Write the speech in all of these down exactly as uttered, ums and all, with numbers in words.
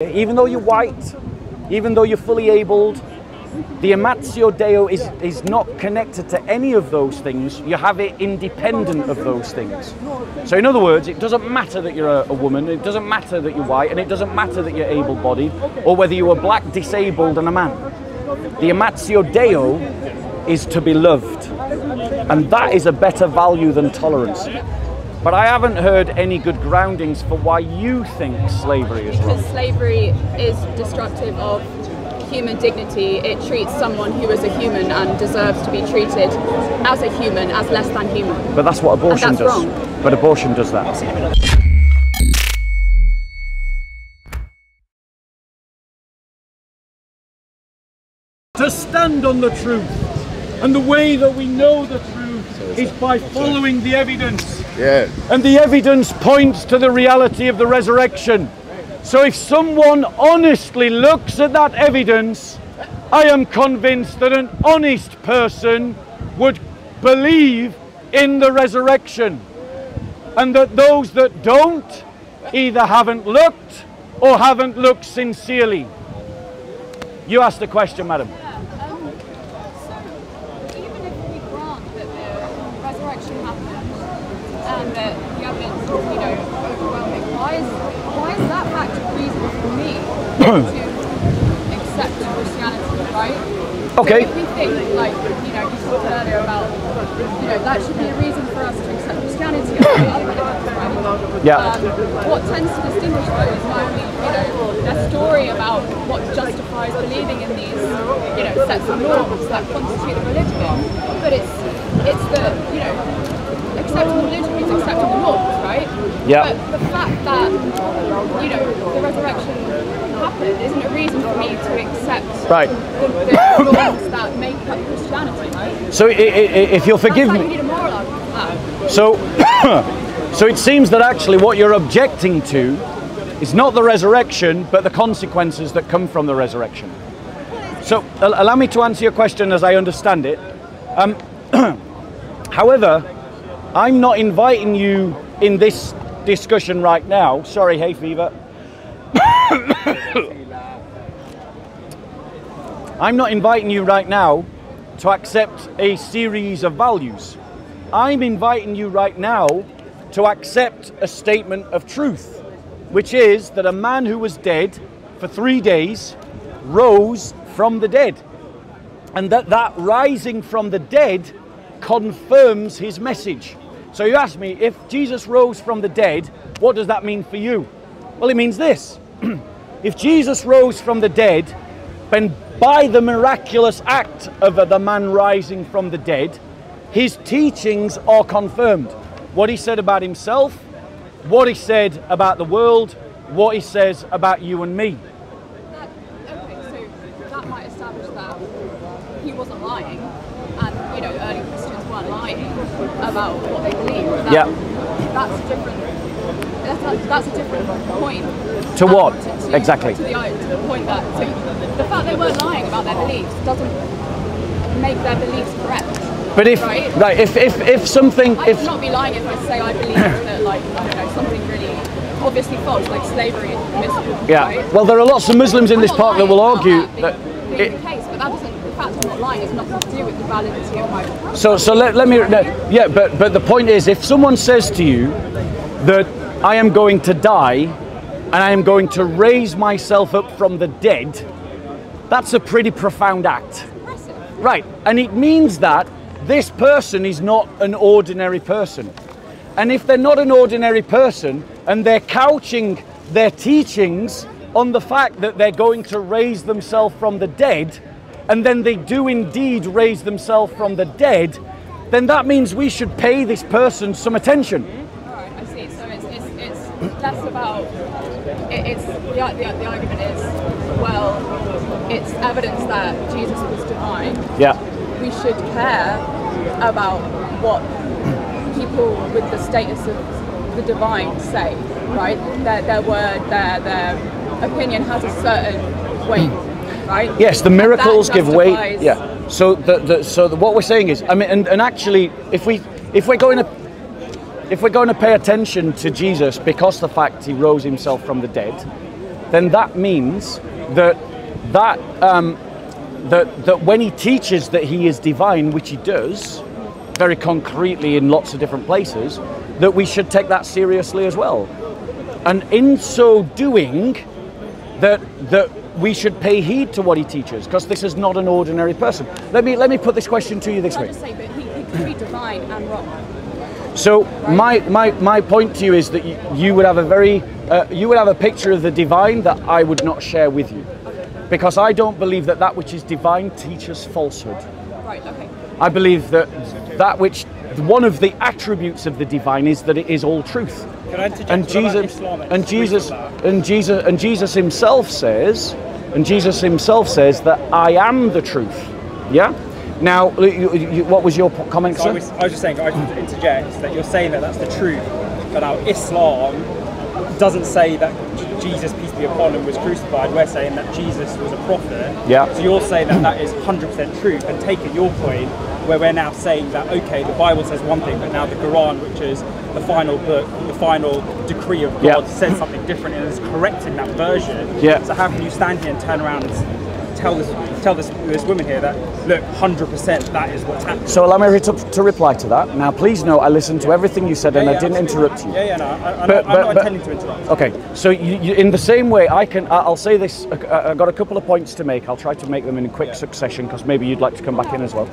Even though you're white, even though you're fully abled, the Imago Dei is, is not connected to any of those things. You have it independent of those things. So in other words, it doesn't matter that you're a, a woman, it doesn't matter that you're white, and it doesn't matter that you're able-bodied, or whether you are black, disabled, and a man. The Imago Dei is to be loved, and that is a better value than tolerance. But I haven't heard any good groundings for why you think slavery is wrong. Because slavery is destructive of human dignity. It treats someone who is a human and deserves to be treated as a human, as less than human. But that's what abortion does. Wrong. But abortion does that. To stand on the truth. And the way that we know the truth is by following the evidence. Yes. And the evidence points to the reality of the resurrection. So if someone honestly looks at that evidence, I am convinced that an honest person would believe in the resurrection. And that those that don't either haven't looked or haven't looked sincerely. You asked the question, madam. And that the evidence is, you know, overwhelming. Why is, why is that fact reasonable for me to accept Christianity, right? Okay. So if we think, like, you know, you talked earlier about, you know, that should be a reason for us to accept Christianity. Right? Yeah. Um, what tends to distinguish those is why we, you know, their story about what justifies believing in these, you know, sets of norms that constitute a religion. But it's, it's the, you know, acceptable religion means acceptable norms, right? Yeah. But the fact that, you know, the resurrection happened isn't a reason for me to accept right. the, the norms that make up Christianity, right? So, it, it, if you'll forgive me. That's like you need a moral argument. So, so it seems that actually what you're objecting to is not the resurrection, but the consequences that come from the resurrection. So, allow me to answer your question as I understand it. Um, however, I'm not inviting you in this discussion right now. Sorry, hay fever. I'm not inviting you right now to accept a series of values. I'm inviting you right now to accept a statement of truth, which is that a man who was dead for three days rose from the dead, and that that rising from the dead confirms his message. So you ask me, if Jesus rose from the dead, what does that mean for you? Well, it means this. If Jesus rose from the dead, then by the miraculous act of the man rising from the dead, his teachings are confirmed. What he said about himself, what he said about the world, what he says about you and me. That, okay, so that might establish that he wasn't lying. And, you know, early Christians weren't lying about what they believe. That, yeah. That's a different, that's a, that's a different point. To um, what? To, to, exactly. To the, to the point that, so the fact they weren't lying about their beliefs doesn't make their beliefs correct. But if, right, right if, if, if something... I if, would not be lying if I say I believe that, like, I don't know, something really obviously false, like slavery is permissible. Yeah, right? Well, there are lots of Muslims in I'm this park that will argue that... that being, being it, the case, but that doesn't... So, so let, let me, no, yeah, but, but the point is, if someone says to you that I am going to die and I am going to raise myself up from the dead, that's a pretty profound act. Right, and it means that this person is not an ordinary person. And if they're not an ordinary person and they're couching their teachings on the fact that they're going to raise themselves from the dead, and then they do indeed raise themselves from the dead, then that means we should pay this person some attention. All right, I see. So it's, it's, it's less about, it, it's, the, the, the argument is, well, it's evidence that Jesus was divine. Yeah. We should care about what people with the status of the divine say, right? Their, their word, their, their opinion has a certain weight. Right? Yes, the miracles give way. Yeah. So the, the so the, what we're saying is, I mean, and, and actually, if we if we're going to if we're going to pay attention to Jesus because the fact he rose himself from the dead, then that means that that um, that that when he teaches that he is divine, which he does very concretely in lots of different places, that we should take that seriously as well. And in so doing, that that we should pay heed to what he teaches, because this is not an ordinary person. Let me let me put this question to you this way. I'll just say, but he, he can be divine and wrong. So my my my point to you is that you, you would have a very uh, you would have a picture of the divine that I would not share with you, because I don't believe that that which is divine teaches falsehood. Right. Okay. I believe that that which one of the attributes of the divine is that it is all truth. And Jesus, and Jesus, and Jesus, and Jesus himself says, and Jesus himself says that I am the truth. Yeah. Now, you, you, what was your comment? So I, was, I was just saying, I should interject that you're saying that that's the truth, but our Islam doesn't say that Jesus, peace be upon him, was crucified. We're saying that Jesus was a prophet. Yeah. So you're saying that that is one hundred percent truth, and taking your point, where we're now saying that, okay, the Bible says one thing, but now the Quran, which is the final book, the final decree of God, yeah, says something different and is correcting that version. Yeah. So how can you stand here and turn around and tell this, tell this, this woman here that, look, one hundred percent that is what's happening? So allow me to, to reply to that. Now, please know I listened to everything you said, yeah, and yeah, I didn't interrupt you. Yeah, yeah, no, I, I'm, but, not, I'm but, not intending but, to interrupt. Okay, so you, you, in the same way, I can, I'll say this, I've got a couple of points to make. I'll try to make them in quick yeah. succession, because maybe you'd like to come back in as well.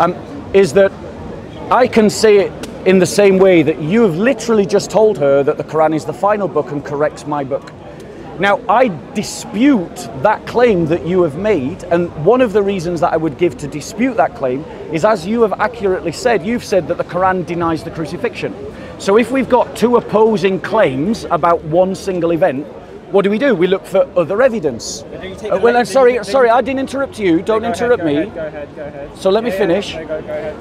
Um, is that I can say it in the same way that you have literally just told her that the Quran is the final book and corrects my book. Now, I dispute that claim that you have made, and one of the reasons that I would give to dispute that claim is, as you have accurately said, you've said that the Quran denies the crucifixion. So if we've got two opposing claims about one single event, what do we do? We look for other evidence. Uh, well, I'm sorry, sorry, I didn't interrupt you. Don't interrupt me. Go ahead, go ahead. So let me finish.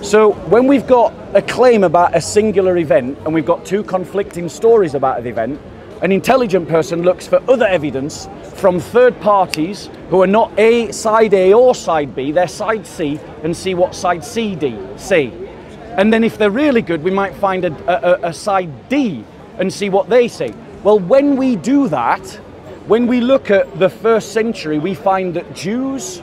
So when we've got a claim about a singular event and we've got two conflicting stories about the event, an intelligent person looks for other evidence from third parties who are not A, side A or side B, they're side C, and see what side C, D, C. And then if they're really good, we might find a, a, a side D and see what they say. Well, when we do that, when we look at the first century, we find that Jews,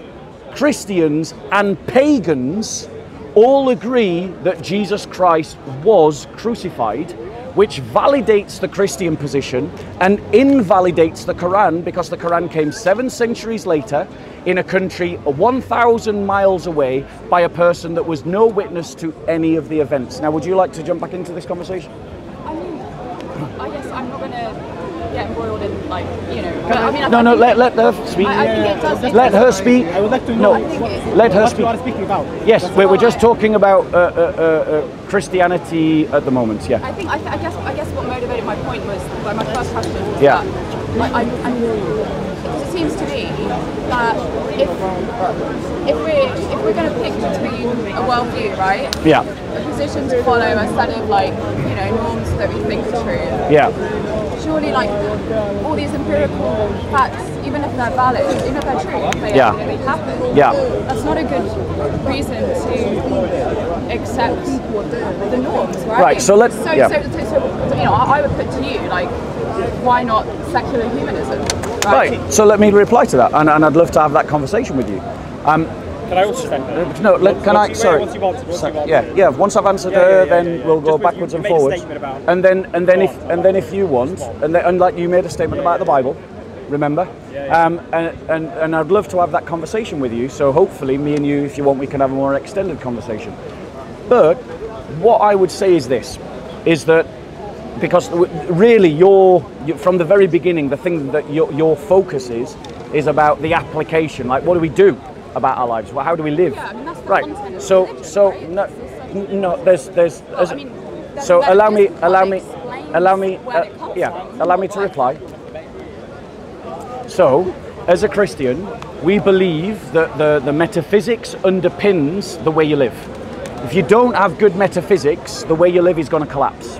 Christians, and pagans all agree that Jesus Christ was crucified, which validates the Christian position and invalidates the Quran, because the Quran came seven centuries later in a country one thousand miles away by a person that was no witness to any of the events. Now, would you like to jump back into this conversation? Get embroiled in, like, you know. But, I mean, I no, no, let, let her speak. I, I yeah, think it does, let her speak. I would like to know no, what, what, let her what speak. You are speaking about. Yes, we're, we're just talking about uh, uh, uh, Christianity at the moment, yeah. I think, I, th I, guess, I guess what motivated my point was, like, my first question was yeah. that, like, I, I, it seems to me that if, if we're, if we're going to pick between a worldview, right? Yeah. A position to follow a set of, like, you know, norms that we think are true. Yeah. Surely, like, all these empirical facts, even if they're valid, even if they're true, they, yeah. you know, they happen. Yeah. That's not a good reason to accept the norms, right? Right. So let's. So, yeah. so, so, so, you know, I would put to you, like, why not secular humanism? Right. right. So let me reply to that, and, and I'd love to have that conversation with you. Um, Can I also answer? No, let, can once I? You, sorry. Once you've answered, once so, you've yeah, yeah. Once I've answered yeah, her, yeah, yeah, then yeah, yeah. we'll Just go backwards you, you and forwards. And then, and then if, and then if you want, and then, and like you made a statement yeah, about yeah, the Bible, yeah. remember? Yeah, yeah. Um, and and and I'd love to have that conversation with you. So hopefully, me and you, if you want, we can have a more extended conversation. But what I would say is this: is that because really, your from the very beginning, the thing that your your focus is is about the application. Like, what do we do about our lives? Well, how do we live? Yeah, I mean, that's the right. So, religion, so right? no, like, no. There's, there's. Well, as, I mean, there's so allow me, allow me, allow me, uh, yeah, from, allow me to reply. So, as a Christian, we believe that the the metaphysics underpins the way you live. If you don't have good metaphysics, the way you live is going to collapse.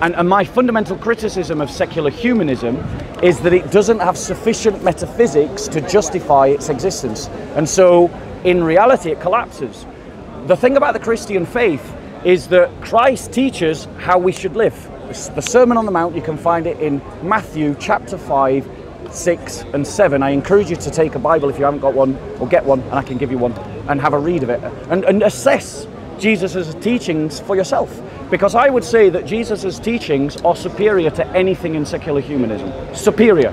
And, and my fundamental criticism of secular humanism is that it doesn't have sufficient metaphysics to justify its existence. And so, in reality, it collapses. The thing about the Christian faith is that Christ teaches how we should live. The Sermon on the Mount, you can find it in Matthew chapter five, six and seven. I encourage you to take a Bible if you haven't got one, or get one and I can give you one, and have a read of it and, and assess Jesus' teachings for yourself. Because I would say that Jesus' teachings are superior to anything in secular humanism. Superior,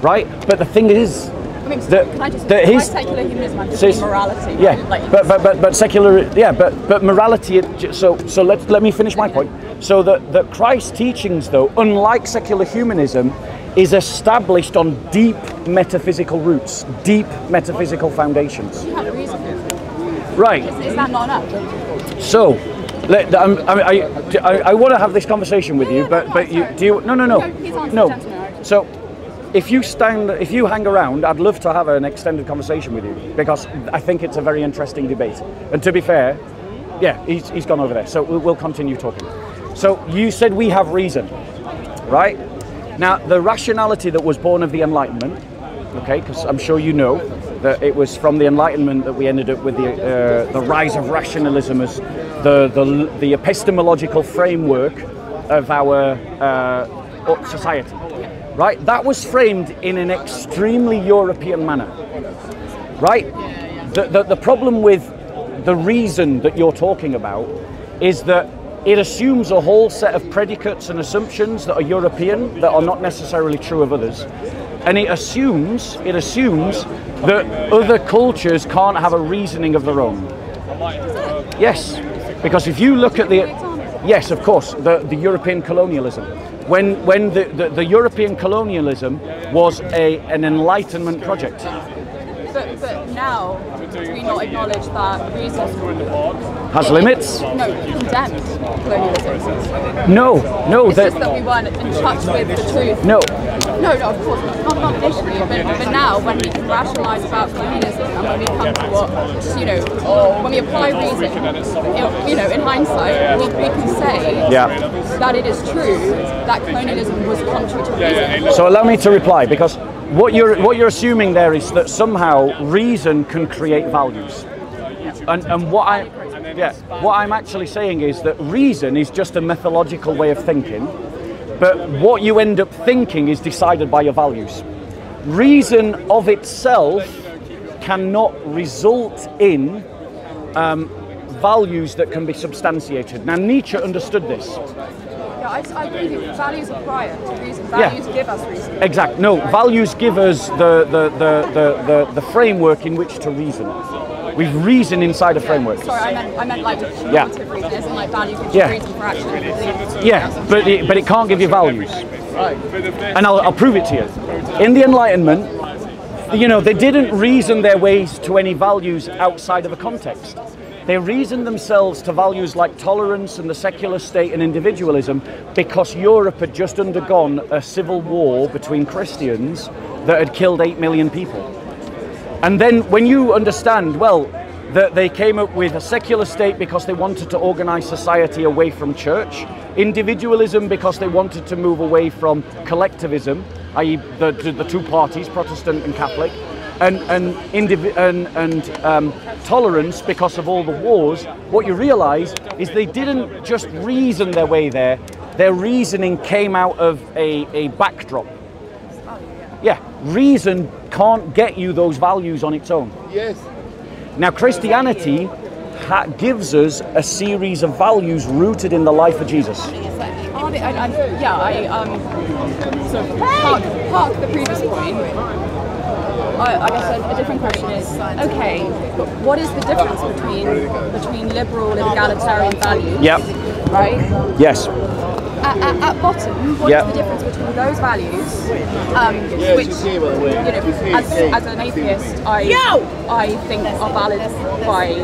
right? But the thing is, I mean, that, can I just, that his secular humanism, I'm just says, morality. Yeah, like, but, but but but secular, yeah, but but morality. So so let let me finish my point. So that that Christ's teachings, though, unlike secular humanism, is established on deep metaphysical roots, deep metaphysical foundations. You have a reason for it. Right. Is, is that not enough? So. Let, I'm, I, I, I want to have this conversation with you, but but you do you, no no no no. So if you stand, if you hang around, I'd love to have an extended conversation with you, because I think it's a very interesting debate. And to be fair, yeah, he's he's gone over there, so we'll continue talking. So you said we have reason, right? Now the rationality that was born of the Enlightenment, okay, because I'm sure you know that it was from the Enlightenment that we ended up with the uh, the rise of rationalism as the the, the epistemological framework of our uh, society, right? That was framed in an extremely European manner, right? The, the, the problem with the reason that you're talking about is that it assumes a whole set of predicates and assumptions that are European, that are not necessarily true of others. And it assumes, it assumes that other cultures can't have a reasoning of their own. Yes, because if you look at the, yes, of course, the, the European colonialism. When, when the, the, the European colonialism was a, an Enlightenment project. But, but now, do we not acknowledge that reason has it, limits? No, condemned colonialism. No, no. It's that, just that we weren't in touch with the truth. No. No, no, of course, not, not initially, but, but now when we can rationalise about communism and when we come to what, you know, when we apply reason, it, you know, in hindsight, we, we can say yeah. that it is true that colonialism was contrary to reason. So allow me to reply, because What you're, what you're assuming there is that somehow reason can create values. And, and what, I, yeah, what I'm actually saying is that reason is just a methodological way of thinking, but what you end up thinking is decided by your values. Reason of itself cannot result in um, values that can be substantiated. Now, Nietzsche understood this. Yeah, I, I agree with you. Values are prior to reason. Values yeah. give us reason. Exactly. No, values give us the, the, the, the, the, the framework in which to reason. We've reason inside a framework. Yeah, sorry, I meant, I meant like cumulative yeah. reason, isn't like value gives yeah. reason for action. Really. Yeah, but it, but it can't give you values. Right. And I'll, I'll prove it to you. In the Enlightenment, you know, they didn't reason their ways to any values outside of a context. They reasoned themselves to values like tolerance and the secular state and individualism, because Europe had just undergone a civil war between Christians that had killed eight million people. And then when you understand, well, that they came up with a secular state because they wanted to organize society away from church, individualism because they wanted to move away from collectivism, that is the, the two parties, Protestant and Catholic, and, and, and, and um, tolerance because of all the wars, what you realise is they didn't just reason their way there, their reasoning came out of a, a backdrop. Yeah, reason can't get you those values on its own. Yes. Now Christianity ha gives us a series of values rooted in the life of Jesus. I, I, yeah, I um, sort of park, park the previous point. I guess a different question is, okay, but what is the difference between between liberal and egalitarian values? Yep. Right? Yes. At, at, at bottom, what yep. is the difference between those values, um, which, you know, as, as an atheist, I, I think are balanced by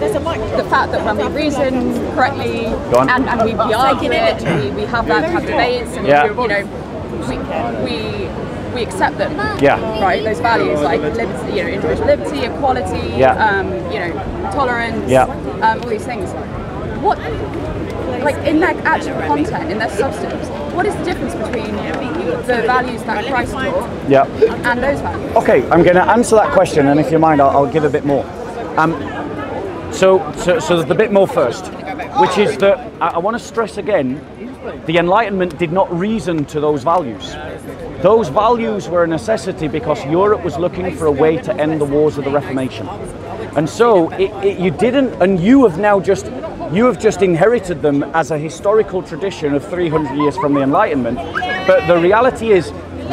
the fact that when we reason correctly, and, and we, we argue it, we, we have that have debates, and, yep. you know, we... we we accept them, yeah. right? Those values like liberty, you know, individual liberty, equality, yeah. um, you know, tolerance, yeah. um, all these things. What, like in their actual content, in their substance, what is the difference between the values that Christ taught yeah. and those values? Okay, I'm going to answer that question, and if you mind, I'll, I'll give a bit more. Um, so, so, so the bit more first, which is that I, I want to stress again, the Enlightenment did not reason to those values. Those values were a necessity because Europe was looking for a way to end the wars of the Reformation. And so it, it, you didn't, and you have now just, you have just inherited them as a historical tradition of three hundred years from the Enlightenment. But the reality is,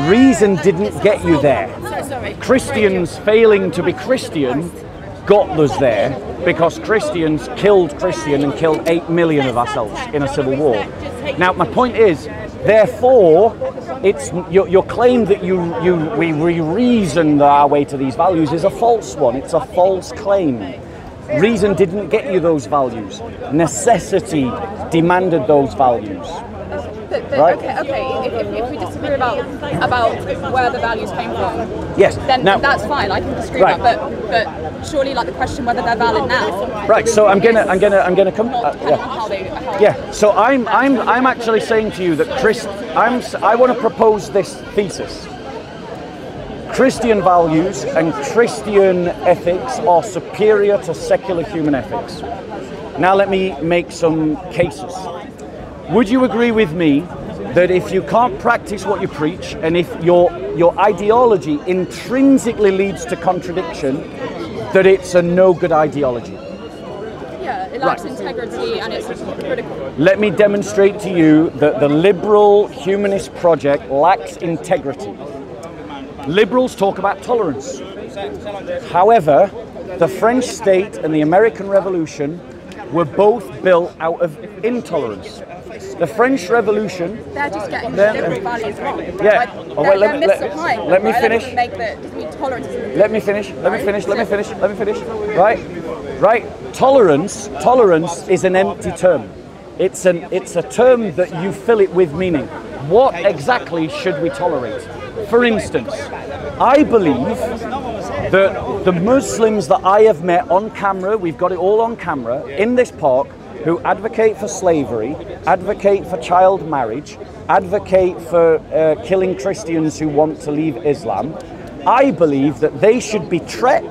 reason didn't get you there. Christians failing to be Christian got us there, because Christians killed Christian and killed eight million of ourselves in a civil war. Now, my point is, therefore, it's your, your claim that you you we re-reasoned our way to these values is a false one. It's a false claim. Reason didn't get you those values. Necessity demanded those values. But, but, right? Okay, okay. If, if, if we disagree about about where the values came from, yes, then now, that's fine. I can disagree right. about, but but surely, like the question whether they're valid now. Right. So I'm gonna I'm gonna I'm gonna come. Uh, yeah. How they, how yeah. So I'm I'm I'm actually saying to you that Chris, I'm I want to propose this thesis. Christian values and Christian ethics are superior to secular human ethics. Now let me make some cases. Would you agree with me that if you can't practice what you preach, and if your your ideology intrinsically leads to contradiction, that it's a no good ideology? Yeah, it lacks right. integrity and it's critical. Let me demonstrate to you that the liberal humanist project lacks integrity. Liberals talk about tolerance. However, the French state and the American Revolution were both built out of intolerance. The French Revolution. They're just getting the liberal values wrong. Yeah. Like, oh, well, let, me, let, let me finish. Let me finish. Let me finish. Let me finish. Let me finish. Right. Right. Tolerance. Tolerance is an empty term. It's an. It's a term that you fill it with meaning. What exactly should we tolerate? For instance, I believe that the Muslims that I have met on camera, we've got it all on camera, in this park, who advocate for slavery, advocate for child marriage, advocate for uh, killing Christians who want to leave Islam, I believe that they should be treated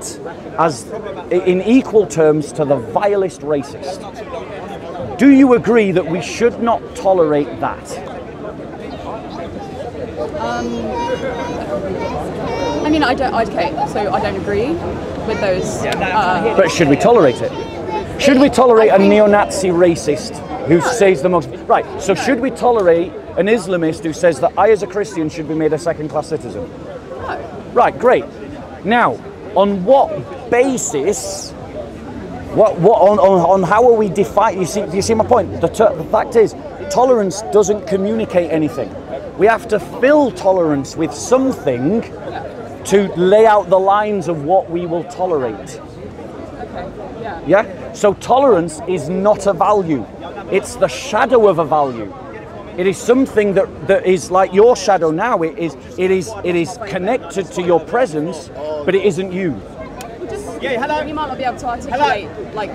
as, in equal terms, to the vilest racist. Do you agree that we should not tolerate that? Um, I mean, I don't. Okay, so I don't agree with those. Uh, but should we tolerate it? Should we tolerate a neo-Nazi racist who says the most... Right, so should we tolerate an Islamist who says that I as a Christian should be made a second-class citizen? No. Right, great. Now, on what basis, what, what, on, on, on how are we defining... You see, you see my point? The, ter, the fact is, tolerance doesn't communicate anything. We have to fill tolerance with something to lay out the lines of what we will tolerate. Yeah? So tolerance is not a value. It's the shadow of a value. It is something that, that is like your shadow now. It is it is it is connected to your presence, but it isn't you. Well, just, yeah, hello. You might not be able to articulate hello. like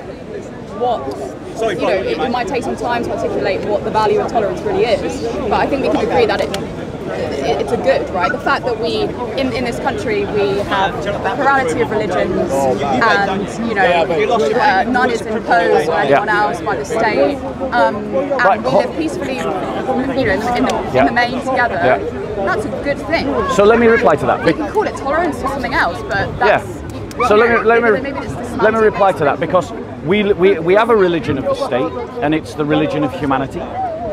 what Sorry, you know, it, it might take some time to articulate what the value of tolerance really is. But I think we can agree that it it's a good, right? The fact that we, in, in this country, we have a plurality of religions and, you know, uh, none is imposed on anyone yeah. else by the state. Um, and right. we live peacefully, you know, in the, yeah. in the main together. Yeah. That's a good thing. So let me reply to that. You can call it tolerance or something else, but that's... Yeah. So let me, let me, let me reply to that, because we, we, we have a religion of the state, and it's the religion of humanity.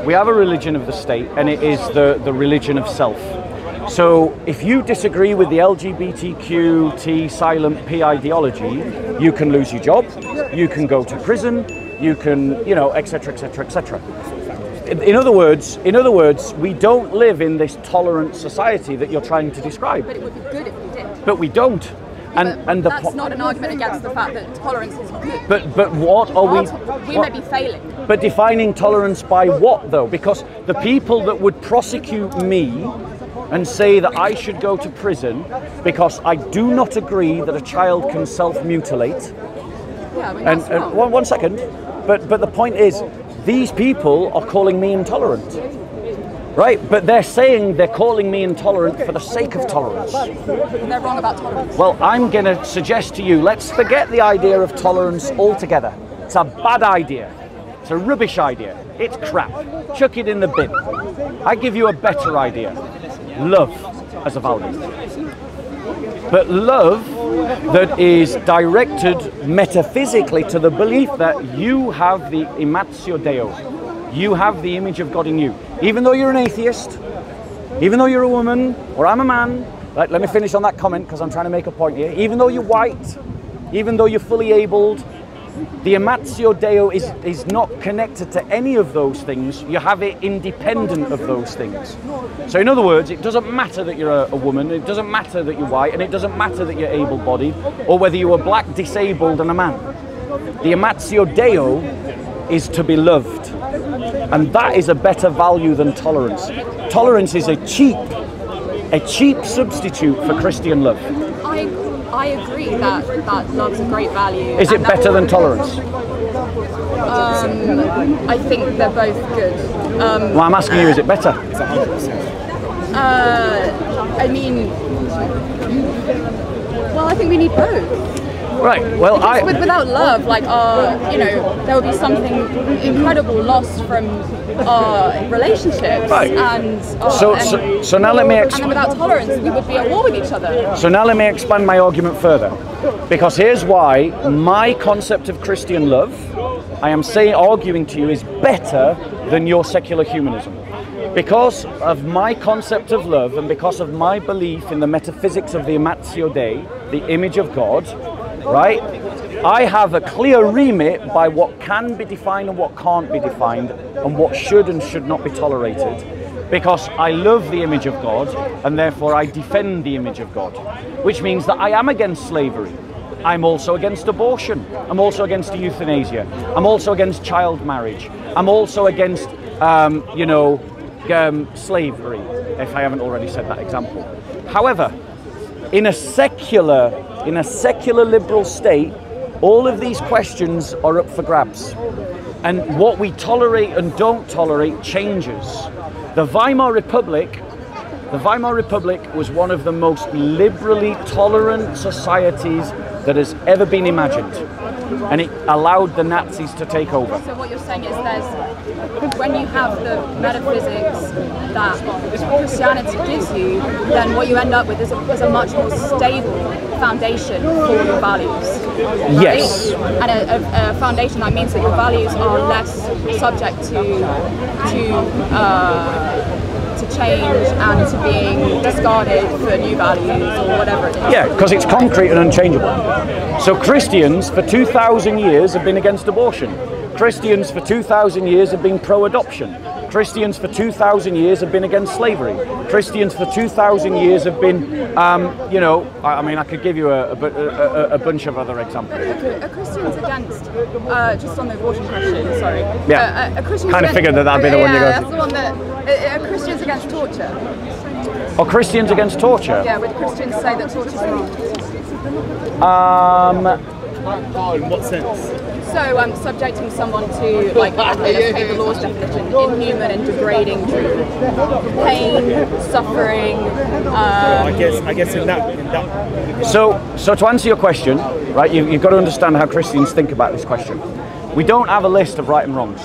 We have a religion of the state, and it is the, the religion of self. So if you disagree with the L G B T Q T silent P ideology, you can lose your job, you can go to prison, you can, you know, et cetera, et cetera, et cetera. In other words, in other words, we don't live in this tolerant society that you're trying to describe. But it would be good if we did. But we don't. And, and the that's not an argument against the fact that tolerance is good. But but what are we? We what? may be failing. But defining tolerance by what though? Because the people that would prosecute me and say that I should go to prison because I do not agree that a child can self-mutilate. Yeah, I mean, and, and one, one second. But but the point is, these people are calling me intolerant. Right, but they're saying they're calling me intolerant for the sake of tolerance. And they're wrong about tolerance. Well, I'm going to suggest to you, let's forget the idea of tolerance altogether. It's a bad idea. It's a rubbish idea. It's crap. Chuck it in the bin. I give you a better idea. Love. as a value. But love that is directed metaphysically to the belief that you have the imatio Deo, you have the image of God in you. Even though you're an atheist, even though you're a woman, or I'm a man, right, let me finish on that comment because I'm trying to make a point here. Even though you're white, even though you're fully abled, the imatio Deo is, is not connected to any of those things. You have it independent of those things. So in other words, it doesn't matter that you're a, a woman, it doesn't matter that you're white, and it doesn't matter that you're able-bodied, or whether you are black, disabled, and a man. The imatio Deo is to be loved. And that is a better value than tolerance. Tolerance is a cheap, a cheap substitute for Christian love. I I agree that, that love's a great value. Is it better than tolerance? Um, I think they're both good. Um, well, I'm asking you, is it better? Uh, I mean, well, I think we need both. Right, well, I... With, without love, like, our, you know, there would be something incredible lost from our relationships. Right. And, our, so, and, so, so now let me... And then without tolerance, we would be at war with each other. So now let me expand my argument further. Because here's why my concept of Christian love, I am saying, arguing to you, is better than your secular humanism. Because of my concept of love and because of my belief in the metaphysics of the Imatio Dei, the image of God, right? I have a clear remit by what can be defined and what can't be defined and what should and should not be tolerated, because I love the image of God and therefore I defend the image of God, which means that I am against slavery. I'm also against abortion. I'm also against euthanasia. I'm also against child marriage. I'm also against, um, you know, um, slavery, if I haven't already said that example. However, in a secular In a secular liberal state, all of these questions are up for grabs. And what we tolerate and don't tolerate changes. The Weimar Republic, the Weimar Republic was one of the most liberally tolerant societies that has ever been imagined. And it allowed the Nazis to take over. So what you're saying is there's, when you have the metaphysics that Christianity gives you, then what you end up with is a, is a much more stable foundation for your values. Right? Yes. And a, a, a foundation that means that your values are less subject to, to, uh, to change and to being discarded for new values or whatever it is. Yeah, because it's concrete and unchangeable. So Christians for two thousand years have been against abortion. Christians for two thousand years have been pro-adoption. Christians for two thousand years have been against slavery. Christians for two thousand years have been, um, you know, I, I mean, I could give you a, a, a, a bunch of other examples. Are, are Christians against, uh, just on the abortion question, sorry. Yeah, uh, kind against, of figured that that'd be the yeah, one you got. Yeah, that's the one that, are, are Christians against torture? Or Christians against torture? Yeah, would Christians say that torture is wrong? Um, in what sense? So, um, subjecting someone to, like, the law's definition, inhuman and degrading treatment, pain, suffering. Um, I guess, I guess in that, in that. So, so to answer your question, right? You, you've got to understand how Christians think about this question. We don't have a list of right and wrongs.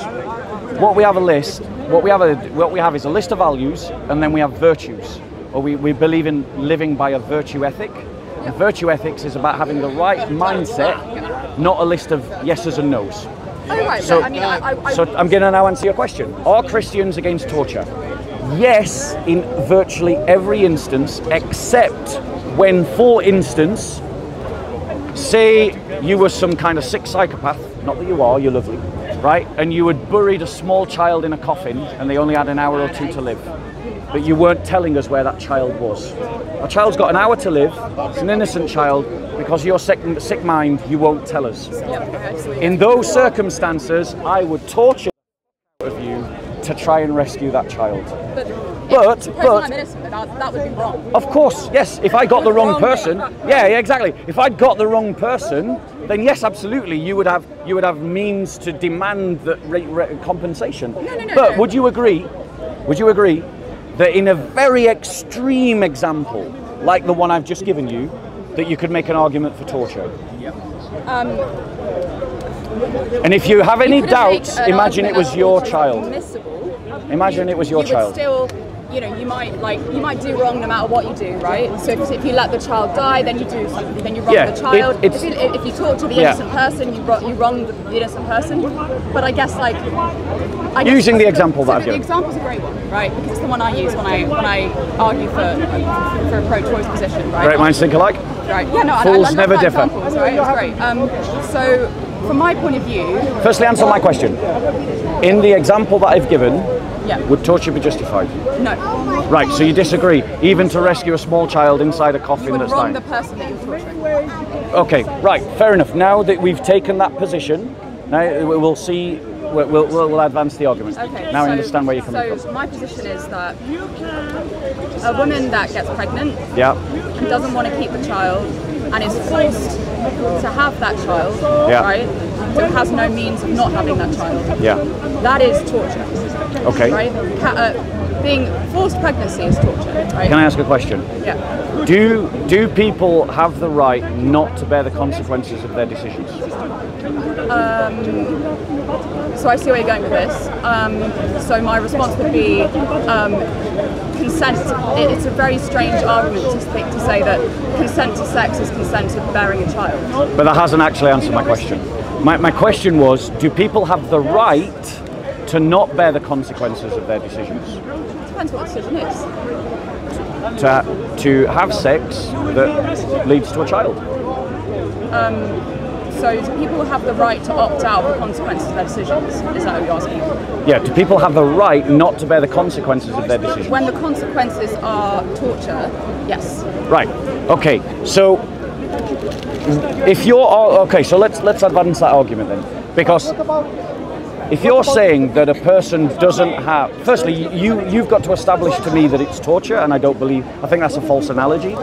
What we have a list, what we have, a, what we have is a list of values, and then we have virtues, or we, we believe in living by a virtue ethic. And virtue ethics is about having the right mindset, not a list of yeses and nos. Oh, right. So, I mean, I, I, I, so I'm going to now answer your question. Are Christians against torture? Yes, in virtually every instance, except when, for instance, say you were some kind of sick psychopath, not that you are, you're lovely, right? And you had buried a small child in a coffin and they only had an hour or two to live. But you weren't telling us where that child was. A child's got an hour to live, it's an innocent child, because your sick, sick mind, you won't tell us. In those circumstances, I would torture of you to try and rescue that child. But, but, that would be wrong. Of course, yes, if I got the wrong person, yeah, yeah, exactly. If I'd got the wrong person, then yes, absolutely, you would have, you would have means to demand that re re compensation. No, no, no, but no. Would you agree, would you agree, that in a very extreme example, like the one I've just given you, that you could make an argument for torture? Yeah. Um, and if you have any doubts, imagine it was your child. Imagine it was your child. Still, you know, you might like you might do wrong no matter what you do, right? So if, if you let the child die, then you do something, then you wrong yeah, the child. It, if, you, if you talk to the yeah. innocent person, you you wrong the, the innocent person. But I guess like I guess using the example that I've given. The example's a great one, right? Because it's the one I use when I when I argue for for a pro-choice position, right? Great minds think alike. Right. Yeah. No. Fools I, I never differ. Examples, right? It's great. Um, so from my point of view. Firstly, answer my question. In the example that I've given. Yeah. Would torture be justified? No. Right, so you disagree, even to rescue a small child inside a coffin that's dying? You would wrong the person that you're torturing. Okay, right, fair enough. Now that we've taken that position, now we'll see, we'll, we'll, we'll advance the argument. Okay, now so, I understand where you're coming so from. So my position is that a woman that gets pregnant yeah. and doesn't want to keep the child and is forced to have that child, yeah. right, who has no means of not having that child, yeah. that is torture. Okay. Right? Uh, being forced pregnancy is torture. Right? Can I ask a question? Yeah. Do do people have the right not to bear the consequences of their decisions? Um, so I see where you're going with this. Um, so my response would be um, consent. It, it's a very strange argument to, think, to say that consent to sex is consent to bearing a child. But that hasn't actually answered my question. My, my question was, do people have the right to not bear the consequences of their decisions? It depends what the decision is. To, to have sex that leads to a child. Um, so do people have the right to opt out of the consequences of their decisions? Is that what you're asking? Yeah, do people have the right not to bear the consequences of their decisions? When the consequences are torture, yes. Right, okay, so if you're, okay, so let's, let's advance that argument then, because if you're saying that a person doesn't have, firstly, you, you've got to establish to me that it's torture, and I don't believe, I think that's a false analogy.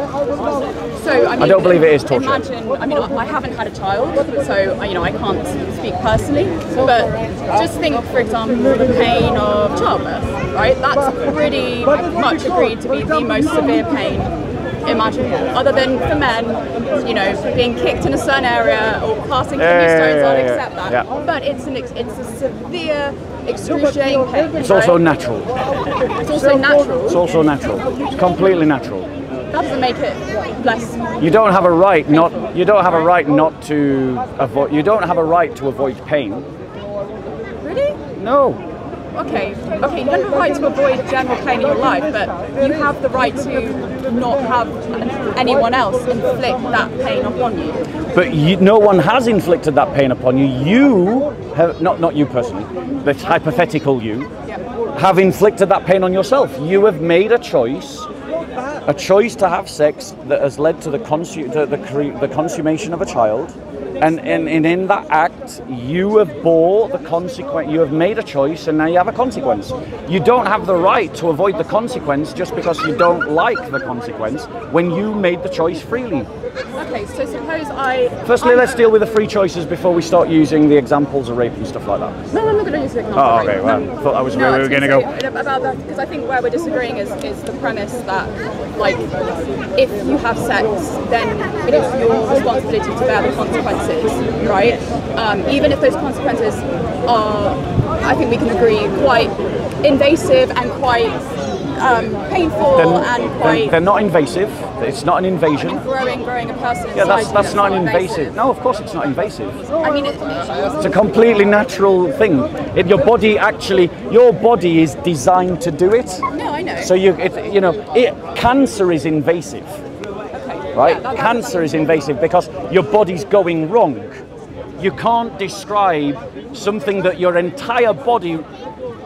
So, I mean, I don't believe it is torture. Imagine, I mean, I haven't had a child, so, you know, I can't speak personally, but just think, for example, the pain of childbirth, right? That's pretty much agreed to be the most severe pain imaginable, other than for men, you know, being kicked in a certain area or passing kidney yeah, stones, I'd accept that. Yeah. But it's an ex it's a severe, excruciating pain. It's right? also natural. It's also natural. It's also natural. It's completely natural. That doesn't make it less. You don't have a right painful. not. You don't have a right not to avoid. You don't have a right to avoid pain. Really? No. Okay, okay, you don't have the right to avoid general pain in your life, but you have the right to not have anyone else inflict that pain upon you. But you, no one has inflicted that pain upon you. You have, not, not you personally, the hypothetical you, yep. have inflicted that pain on yourself. You have made a choice, a choice to have sex that has led to the, consu to the, cre the consummation of a child. And, and, and in that act, you have bore the consequence, you have made a choice and now you have a consequence. You don't have the right to avoid the consequence just because you don't like the consequence when you made the choice freely. Okay, so suppose I... Firstly, I'm let's deal with the free choices before we start using the examples of rape and stuff like that. No, no, I'm not going to use the example. Oh, okay, well, I thought that was where no, we were going to go. About that, because I think where we're disagreeing is, is the premise that, like, if you have sex, then it is your responsibility to bear the consequences. Right? Um, even if those consequences are, I think we can agree, quite invasive and quite um, painful they're, and quite... They're, they're not invasive. It's not an invasion. I mean, growing, growing a person Yeah, that's, that's not, not invasive. invasive. No, of course it's not invasive. I mean, it, it's a completely natural thing. It, your body actually, your body is designed to do it. No, I know. So, you, it, you know, it, cancer is invasive. Right? Yeah, that, Cancer is invasive because your body's going wrong. You can't describe something that your entire body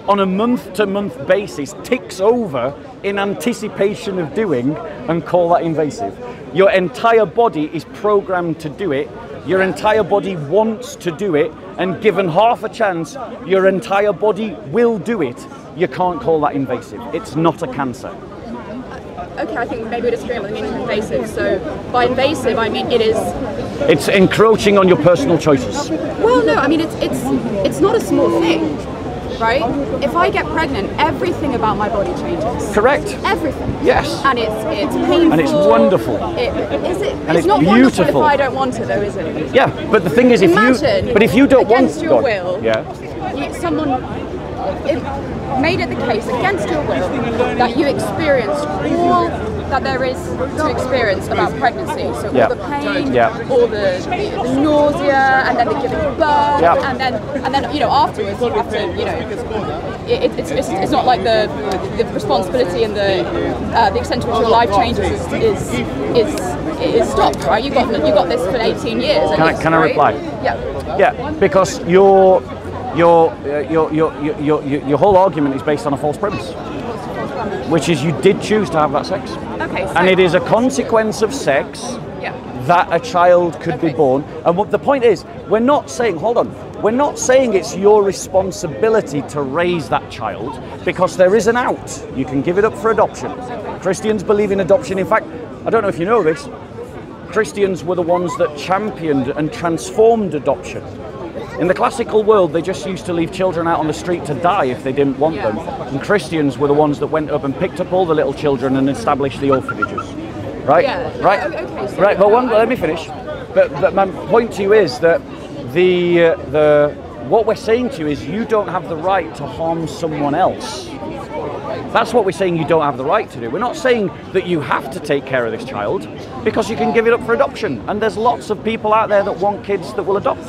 on a month-to-month basis ticks over in anticipation of doing and call that invasive. Your entire body is programmed to do it. Your entire body wants to do it, and given half a chance, your entire body will do it. You can't call that invasive. It's not a cancer. Okay, I think maybe we're disagreeing with the meaning of invasive. So by invasive, I mean it is... It's encroaching on your personal choices. Well, no, I mean, it's, it's, it's not a small thing, right? If I get pregnant, everything about my body changes. Correct. Everything. Yes. And it's, it's painful. And it's wonderful. It, is it, and it's, it's not beautiful. Wonderful if I don't want it, though, is it? Yeah, but the thing is, if Imagine you... But if you don't want... Against your God, will, yeah. you, someone... it made it the case against your will that you experienced all that there is to experience about pregnancy. So yep. all the pain, yep. all the, the nausea, and then the giving birth, yep. and then and then you know afterwards you have to you know it, it's, it's it's not like the the responsibility and the uh, the extent to which your life changes is is is, is stopped, right? You got you got this for eighteen years. Can I can I reply? Yeah. Yeah, because your your your your your your whole argument is based on a false premise, which is you did choose to have that sex. Okay, so and it is a consequence of sex yeah. that a child could okay. be born. And what the point is, we're not saying, hold on, we're not saying it's your responsibility to raise that child, because there is an out. You can give it up for adoption. Okay. Christians believe in adoption. In fact, I don't know if you know this, Christians were the ones that championed and transformed adoption. In the classical world, they just used to leave children out on the street to die if they didn't want yeah. them. And Christians were the ones that went up and picked up all the little children and established the orphanages. Right? Yeah. Right? Yeah, okay, so right, but one, let me finish. But, but my point to you is that the, uh, the, what we're saying to you is you don't have the right to harm someone else. That's what we're saying you don't have the right to do. We're not saying that you have to take care of this child, because you can give it up for adoption. And there's lots of people out there that want kids that will adopt.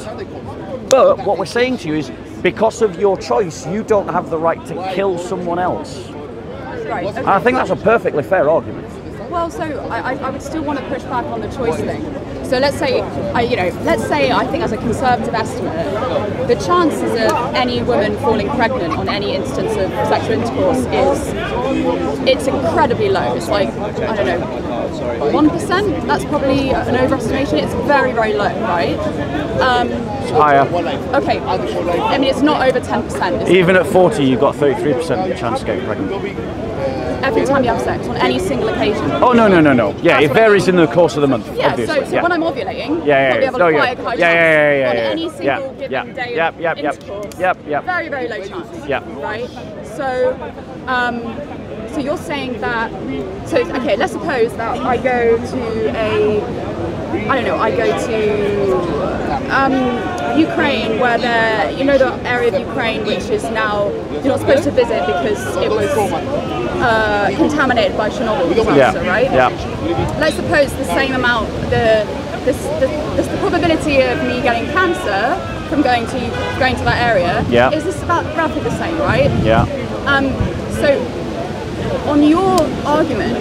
But what we're saying to you is, because of your choice, you don't have the right to kill someone else. Right, okay. And I think that's a perfectly fair argument. Well, so I, I would still want to push back on the choice thing. So let's say, I, you know, let's say I think as a conservative estimate, the chances of any woman falling pregnant on any instance of sexual intercourse is, it's incredibly low. It's like, I don't know, one percent? That's probably an overestimation. It's very, very low, right? Um, Higher. Okay. I mean, it's not over ten percent. Even at forty, you've got thirty-three percent of chance to get pregnant. Every time you have sex, on any single occasion. Oh no no no no! Yeah, that's it varies I mean. in the course of the month. Yeah, obviously. so, so yeah. when I'm ovulating, yeah, yeah, yeah. No, yeah. yeah, yeah, yeah, yeah, yeah, on any single yeah, given yeah, day of yep, yep, intercourse, yep, yep. very very low chance. Yeah. Right. So, um, so you're saying that? So okay, let's suppose that I go to a, I don't know, I go to. Um, Ukraine, where there, you know, the area of Ukraine which is now you're not supposed to visit because it was uh, contaminated by Chernobyl disaster, yeah. right? Yeah. Let's suppose the same amount, the the, the the probability of me getting cancer from going to going to that area yeah. is just about roughly the same, right? Yeah. Um. So, on your argument,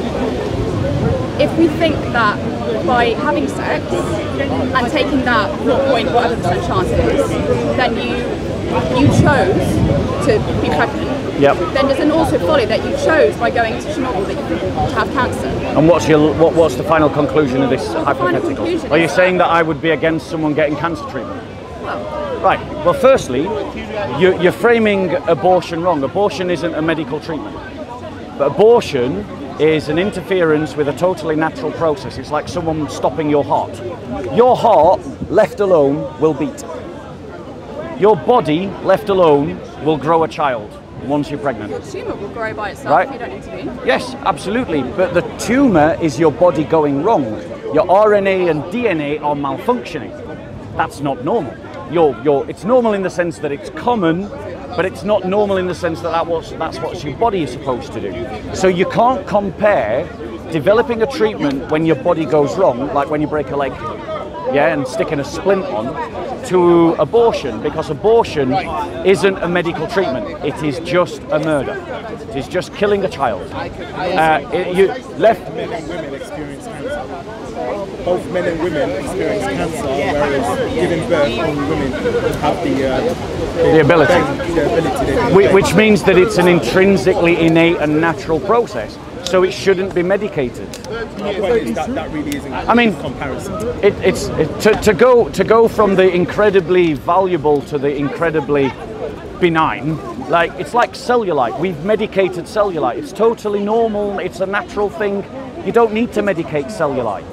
if we think that by having sex and taking that what point whatever percent chance it is, then you you chose to be pregnant. Yep. Then does it also follow that you chose by going to Chernobyl that you have cancer? And what's your what what's the final conclusion of this well, hypothetical? Are you saying that I would be against someone getting cancer treatment? Well. Right. Well, firstly, you, you're framing abortion wrong. Abortion isn't a medical treatment, but abortion is an interference with a totally natural process. It's like someone stopping your heart. Your heart, left alone, will beat. Your body, left alone, will grow a child once you're pregnant. Your tumour will grow by itself, right? You don't intervene. Yes, absolutely. But the tumour is your body going wrong. Your R N A and D N A are malfunctioning. That's not normal. You're, you're, it's normal in the sense that it's common, but it's not normal in the sense that, that was, that's what your body is supposed to do. So you can't compare developing a treatment when your body goes wrong, like when you break a leg, yeah, and sticking a splint on, to abortion, because abortion isn't a medical treatment. It is just a murder. It is just killing a child. Uh, it, you left. Men and women experience cancer. Both men and women experience cancer, whereas giving birth, only women have the, uh, the, the ability. Bend, the ability Which, which means that it's an intrinsically innate and natural process, so it shouldn't be medicated. That, that really isn't I mean, comparison. It, it's it, to, to go to go from the incredibly valuable to the incredibly benign. Like it's like cellulite. We've medicated cellulite. It's totally normal. It's a natural thing. You don't need to medicate cellulite.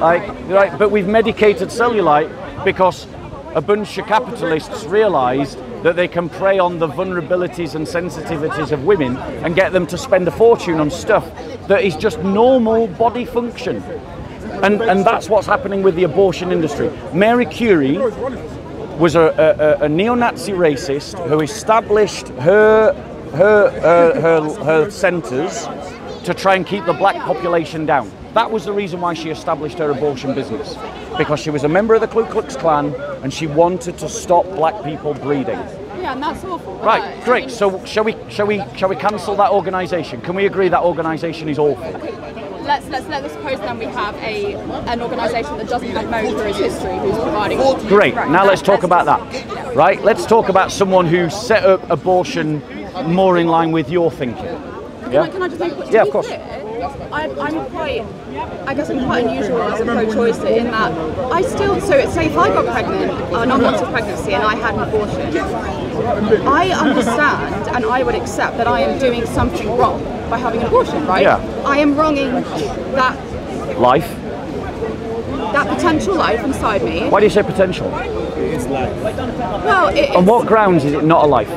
Like, right, but we've medicated cellulite because a bunch of capitalists realised that they can prey on the vulnerabilities and sensitivities of women and get them to spend a fortune on stuff that is just normal body function. And, and that's what's happening with the abortion industry. Marie Curie was a, a, a neo-Nazi racist who established her her her, her, her centres to try and keep the black population down. That was the reason why she established her abortion business, because she was a member of the Ku Klux Klan and she wanted to stop black people breeding. Yeah, and that's awful. Right, I, great. I mean, so shall we shall we shall we cancel that organisation? Can we agree that organisation is awful? Let's let's let us suppose then we have a an organisation that doesn't have known for its history who's providing. Great. Right. Now let's talk about that. Right. Let's talk about someone who set up abortion more in line with your thinking. Can yeah. I, can I just make what yeah, of course. Clear? I, I'm quite, I guess I'm quite unusual as a pro-choicer in that I still, so say if I got pregnant, an unwanted pregnancy and I had an abortion, I understand and I would accept that I am doing something wrong by having an abortion, right? Yeah. I am wronging that life, that potential life inside me. Why do you say potential? It's life. Well, it, on what grounds is it not a life?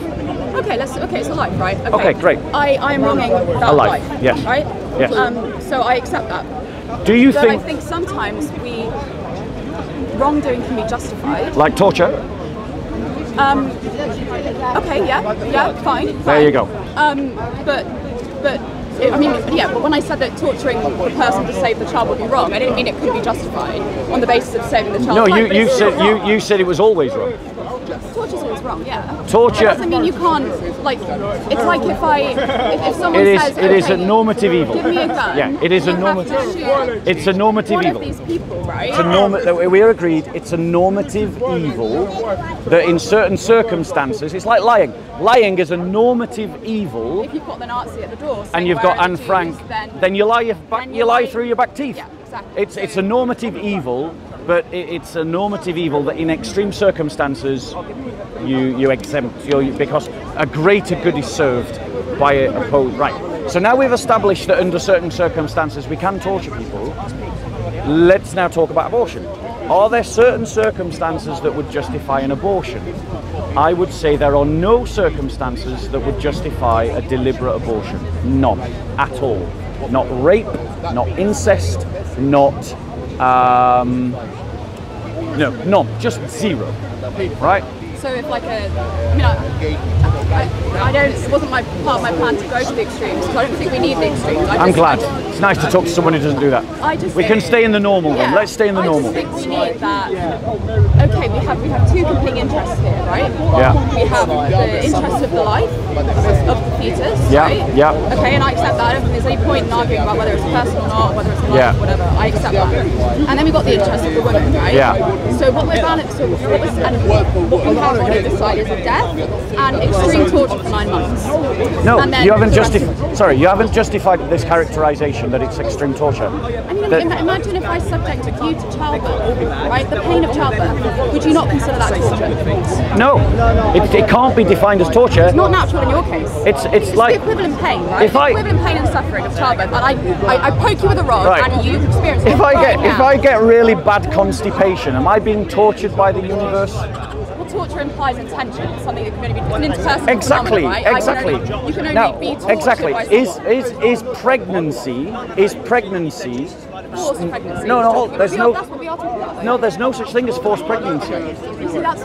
Okay, let's, okay, it's a life, right? Okay, okay great. I, I'm wronging that a life, life, yes. Right? Yes. Um, so I accept that. Do you Though think... I think sometimes we... wrongdoing can be justified. Like torture? Um, okay, yeah, yeah, fine. fine. There you go. Um, but, but, it, I mean, yeah, but when I said that torturing the person to save the child would be wrong, I didn't mean it could be justified on the basis of saving the child. No, life, you, you, said, you, you said it was always wrong. Torture's always wrong, yeah. Torture. It doesn't mean you can't, like, it's like if I, if, if someone it is, says, it okay, is a normative evil. Give me a gun. Yeah, it is a normative, it's a normative one evil. Of these people, right? It's a norma we are agreed, it's a normative evil that in certain circumstances, it's like lying. Lying is a normative evil. If you've got the Nazi at the door. So and you've got Anne Frank, then, then you lie, your back, you lie through your back teeth. Yeah, exactly. It's, it's a normative evil. But it's a normative evil that in extreme circumstances you, you exempt, you, because a greater good is served by a opposed right. So now we've established that under certain circumstances we can torture people. Let's now talk about abortion. Are there certain circumstances that would justify an abortion? I would say there are no circumstances that would justify a deliberate abortion. None at all. Not rape, not incest, not... Um, no, no, just zero, right? So if like a, I mean, I, I, I don't, it wasn't my part of my plan to go to the extremes, so I don't think we need the extremes. I I'm just, glad. I, it's nice to talk to someone who doesn't do that. I just we can stay in the normal yeah, then, let's stay in the I normal. I just think we need that, okay, we have, we have two competing interests here, right? Yeah. We have the interest of the life, of the fetus, yeah, right? Yeah. Okay, and I accept that. I don't think there's any point in arguing about whether it's a person or not, whether it's a life yeah. or whatever. I accept that. And then we've got the interest of the woman, right? Yeah. So what we're balanced with, and what we have on either side is death and extreme torture for nine months. No, you haven't justified. Sorry, you haven't justified this characterization that it's extreme torture. I mean, that imagine if I subjected you to childbirth, right? The pain of childbirth. Would you not consider that torture? No, it, it can't be defined as torture. It's not natural in your case. It's it's, it's like the equivalent pain, right? If the I, equivalent pain and suffering of childbirth, and I, I, I poke you with a rod right. and you experience. If I get now. if I get really bad constipation, am I being tortured by the universe? Torture implies intention, something that can only be an interpersonal exactly, right? exactly. Can only, you can only now, be tortured exactly. by someone. Is is is pregnancy? Is pregnancy? Forced pregnancy. No, no, there's no. That's what we are talking about, no, there's no such thing as forced pregnancy. You see, that's,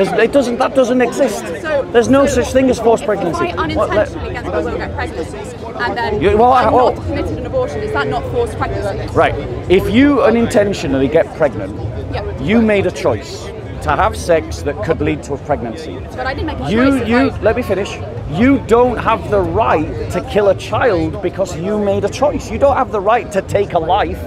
it doesn't. That doesn't exist. So, there's no so such thing as forced pregnancy. If I unintentionally what, get the woman get pregnant, and then you, well, I'm well, not committed an abortion. Is that not forced pregnancy? Right. If you unintentionally get pregnant, yep. you made a choice to have sex that could lead to a pregnancy. But I didn't make a choice. You, you, let me finish. You don't have the right to kill a child because you made a choice. You don't have the right to take a life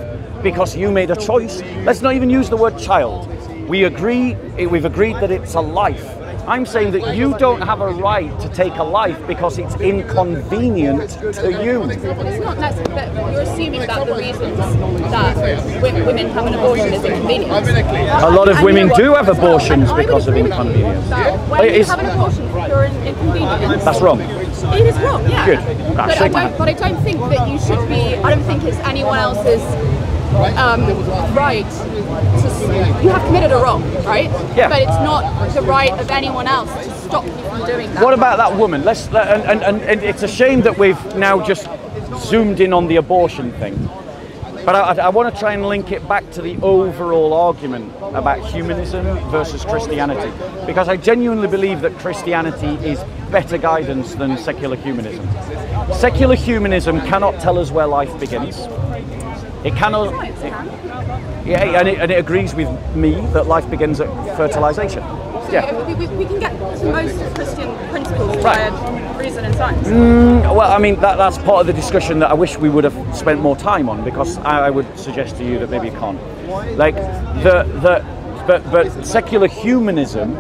because you made a choice. Let's not even use the word child. We agree, we've agreed that it's a life. I'm saying that you don't have a right to take a life because it's inconvenient to you. It's not necessary. You're assuming that the reasons that women have an abortion is inconvenience. A lot of women do have abortions because of inconvenience. When you have an abortion, you're inconvenient. That's wrong. It is wrong, yeah. Good. But I don't, but I don't think that you should be, I don't think it's anyone else's Um, right, to, you have committed a wrong, right? Yeah. But it's not the right of anyone else to stop you from doing that. What about that woman? Let's. Let, and, and, and, and it's a shame that we've now just zoomed in on the abortion thing. But I, I want to try and link it back to the overall argument about humanism versus Christianity, because I genuinely believe that Christianity is better guidance than secular humanism. Secular humanism cannot tell us where life begins. It cannot, it, yeah, and it, and it agrees with me that life begins at fertilization. Yeah. So we, we can get to most Christian principles right. by reason and science. Mm, well, I mean, that, that's part of the discussion that I wish we would have spent more time on, because I, I would suggest to you that maybe you can't. Like, the, the, but, but secular humanism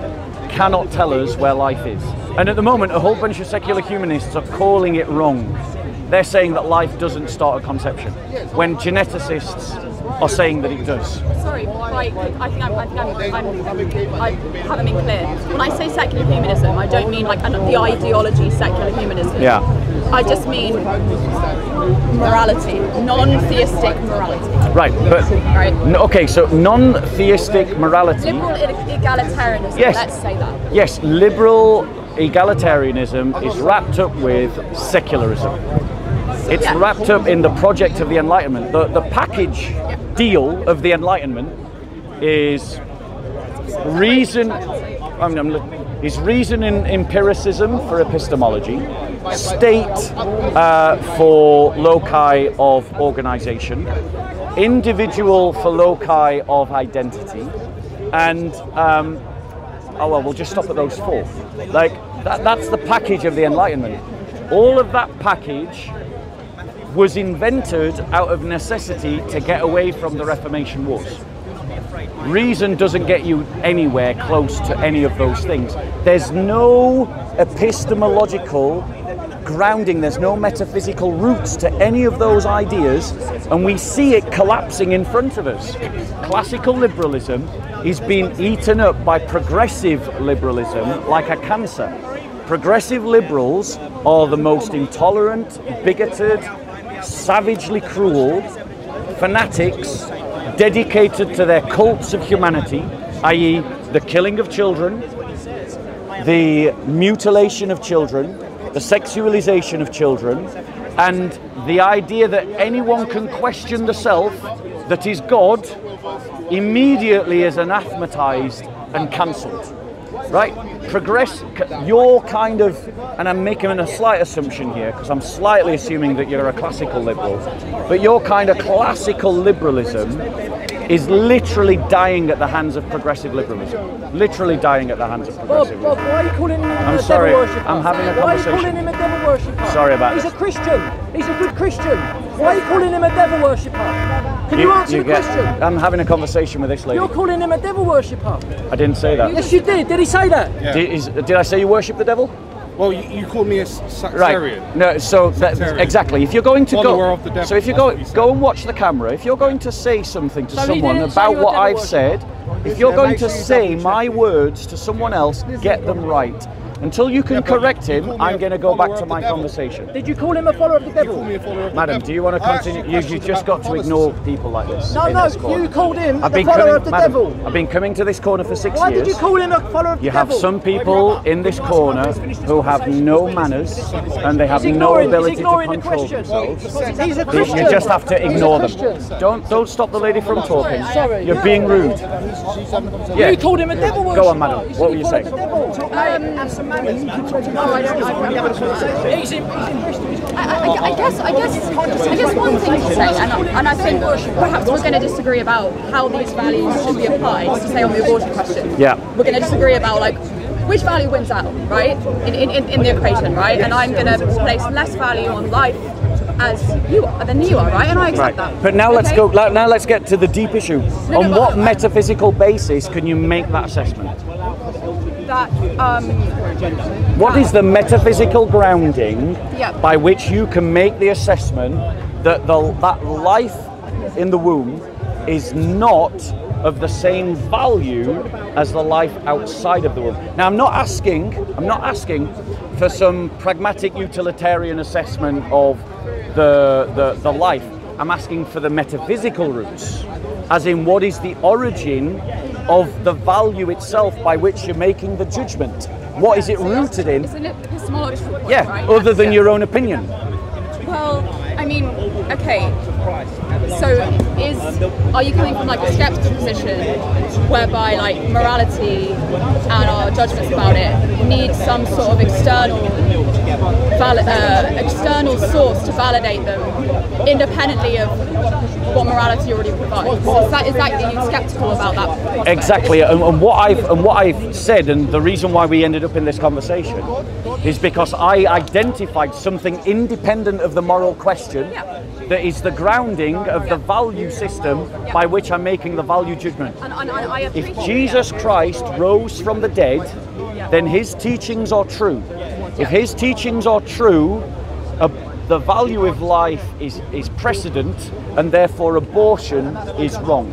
cannot tell us where life is. And at the moment, a whole bunch of secular humanists are calling it wrong. They're saying that life doesn't start at conception, when geneticists are saying that it does. Sorry, like, I think I'm, I think I'm, I'm, I haven't been clear. When I say secular humanism, I don't mean like an, the ideology secular humanism. Yeah. I just mean morality, non-theistic morality. Right, but right. Okay, so non-theistic morality. Liberal egalitarianism. Yes. Let's say that. Yes, liberal egalitarianism is wrapped up with secularism. It's yeah. wrapped up in the project of the Enlightenment. The, the package deal of the Enlightenment is reason, I mean, I'm, is reason and empiricism for epistemology, state uh, for loci of organization, individual for loci of identity, and um, oh well, we'll just stop at those four. Like that, that's the package of the Enlightenment. All of that package was invented out of necessity to get away from the Reformation wars. Reason doesn't get you anywhere close to any of those things. There's no epistemological grounding, there's no metaphysical roots to any of those ideas, and we see it collapsing in front of us. Classical liberalism is being eaten up by progressive liberalism like a cancer. Progressive liberals are the most intolerant, bigoted, savagely cruel fanatics dedicated to their cults of humanity, that is the killing of children, the mutilation of children, the sexualization of children, and the idea that anyone can question the self that is God immediately is anathematized and cancelled. Right? Progress, your kind of, and I'm making a slight assumption here, because I'm slightly assuming that you're a classical liberal, but your kind of classical liberalism is literally dying at the hands of progressive liberalism. Literally dying at the hands of progressive Bob, liberalism. Bob, why are you calling him I'm a sorry, devil worshiper? I'm having a conversation. Why are you calling him a devil worshiper? Sorry about He's this. He's a Christian. He's a good Christian. Why are you calling him a devil worshiper? Can you, you answer you the get, question? I'm having a conversation with this lady. You're calling him a devil worshipper. I didn't say that. Yes, you did. Did he say that? Yeah. Did, is, did I say you worship the devil? Well, you, you called me a Saxarian. Right. No. So that, exactly. If you're going to Follower go, of the devil, so if you go, go and watch the camera. If you're going to say something to so someone about what I've worshipper. said, if you're yeah, going to say my words to someone else, get them right. Until you can yeah, correct him, I'm going to go back to my conversation. Did you call him a follower of the devil? You call me a of Madam, the do you want to continue? You, you've just got to ignore people like this. No, no, you called him a follower coming, of the Madam, devil. I've been coming to this corner for six Why years. Why did you call him a follower of the you devil? You have some people in this corner who have no manners and they have no ability to control themselves. He's a Christian. You just have to ignore them. Don't don't stop the lady from talking. Sorry. You're being rude. Yeah. You called him a devil worshiper. Go on, Madam. What were you saying? Um, I, I, I guess, I guess, I guess one thing to say, and, and I think perhaps we're going to disagree about how these values should be applied. To say on the abortion question, yeah, we're going to disagree about like which value wins out, right, in in in the equation, right? And I'm going to place less value on life as you are, than you are, right? And I accept right. that. But now okay? let's go. Now let's get to the deep issue. No, on no, what no, metaphysical no. basis can you make that assessment? That, um, what is the metaphysical grounding yep. by which you can make the assessment that the, that life in the womb is not of the same value as the life outside of the womb? Now, I'm not asking, I'm not asking for some pragmatic utilitarian assessment of the the, the life. I'm asking for the metaphysical roots, as in what is the origin of the value itself by which you're making the judgment. What is it rooted in? Isn't it epistemological point, yeah, right? other than your own opinion. Well, I mean, okay. So is are you coming from like a skeptical position whereby like morality and our judgments about it need some sort of external val uh, external source to validate them independently of what morality already provides? Is that, is that are you skeptical about that? Exactly, and, and what I've and what I've said, and the reason why we ended up in this conversation is because I identified something independent of the moral question. Yeah. That is the grounding of the value system by which I'm making the value judgment. And, and, and I appreciate if Jesus Christ rose from the dead, then his teachings are true. If his teachings are true, uh, the value of life is, is precedent, and therefore abortion is wrong.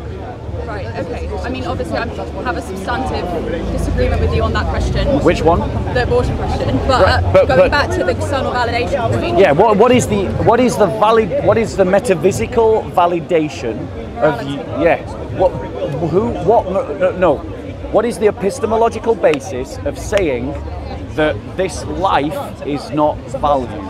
Right, okay. I mean, obviously I have a substantive disagreement with you on that question. Which one? The abortion question. But, right, but going but, back to the external validation point. Yeah, what, what is the what is the valid what is the metaphysical validation of you, yeah. What who what no, no. What is the epistemological basis of saying that this life is not valued?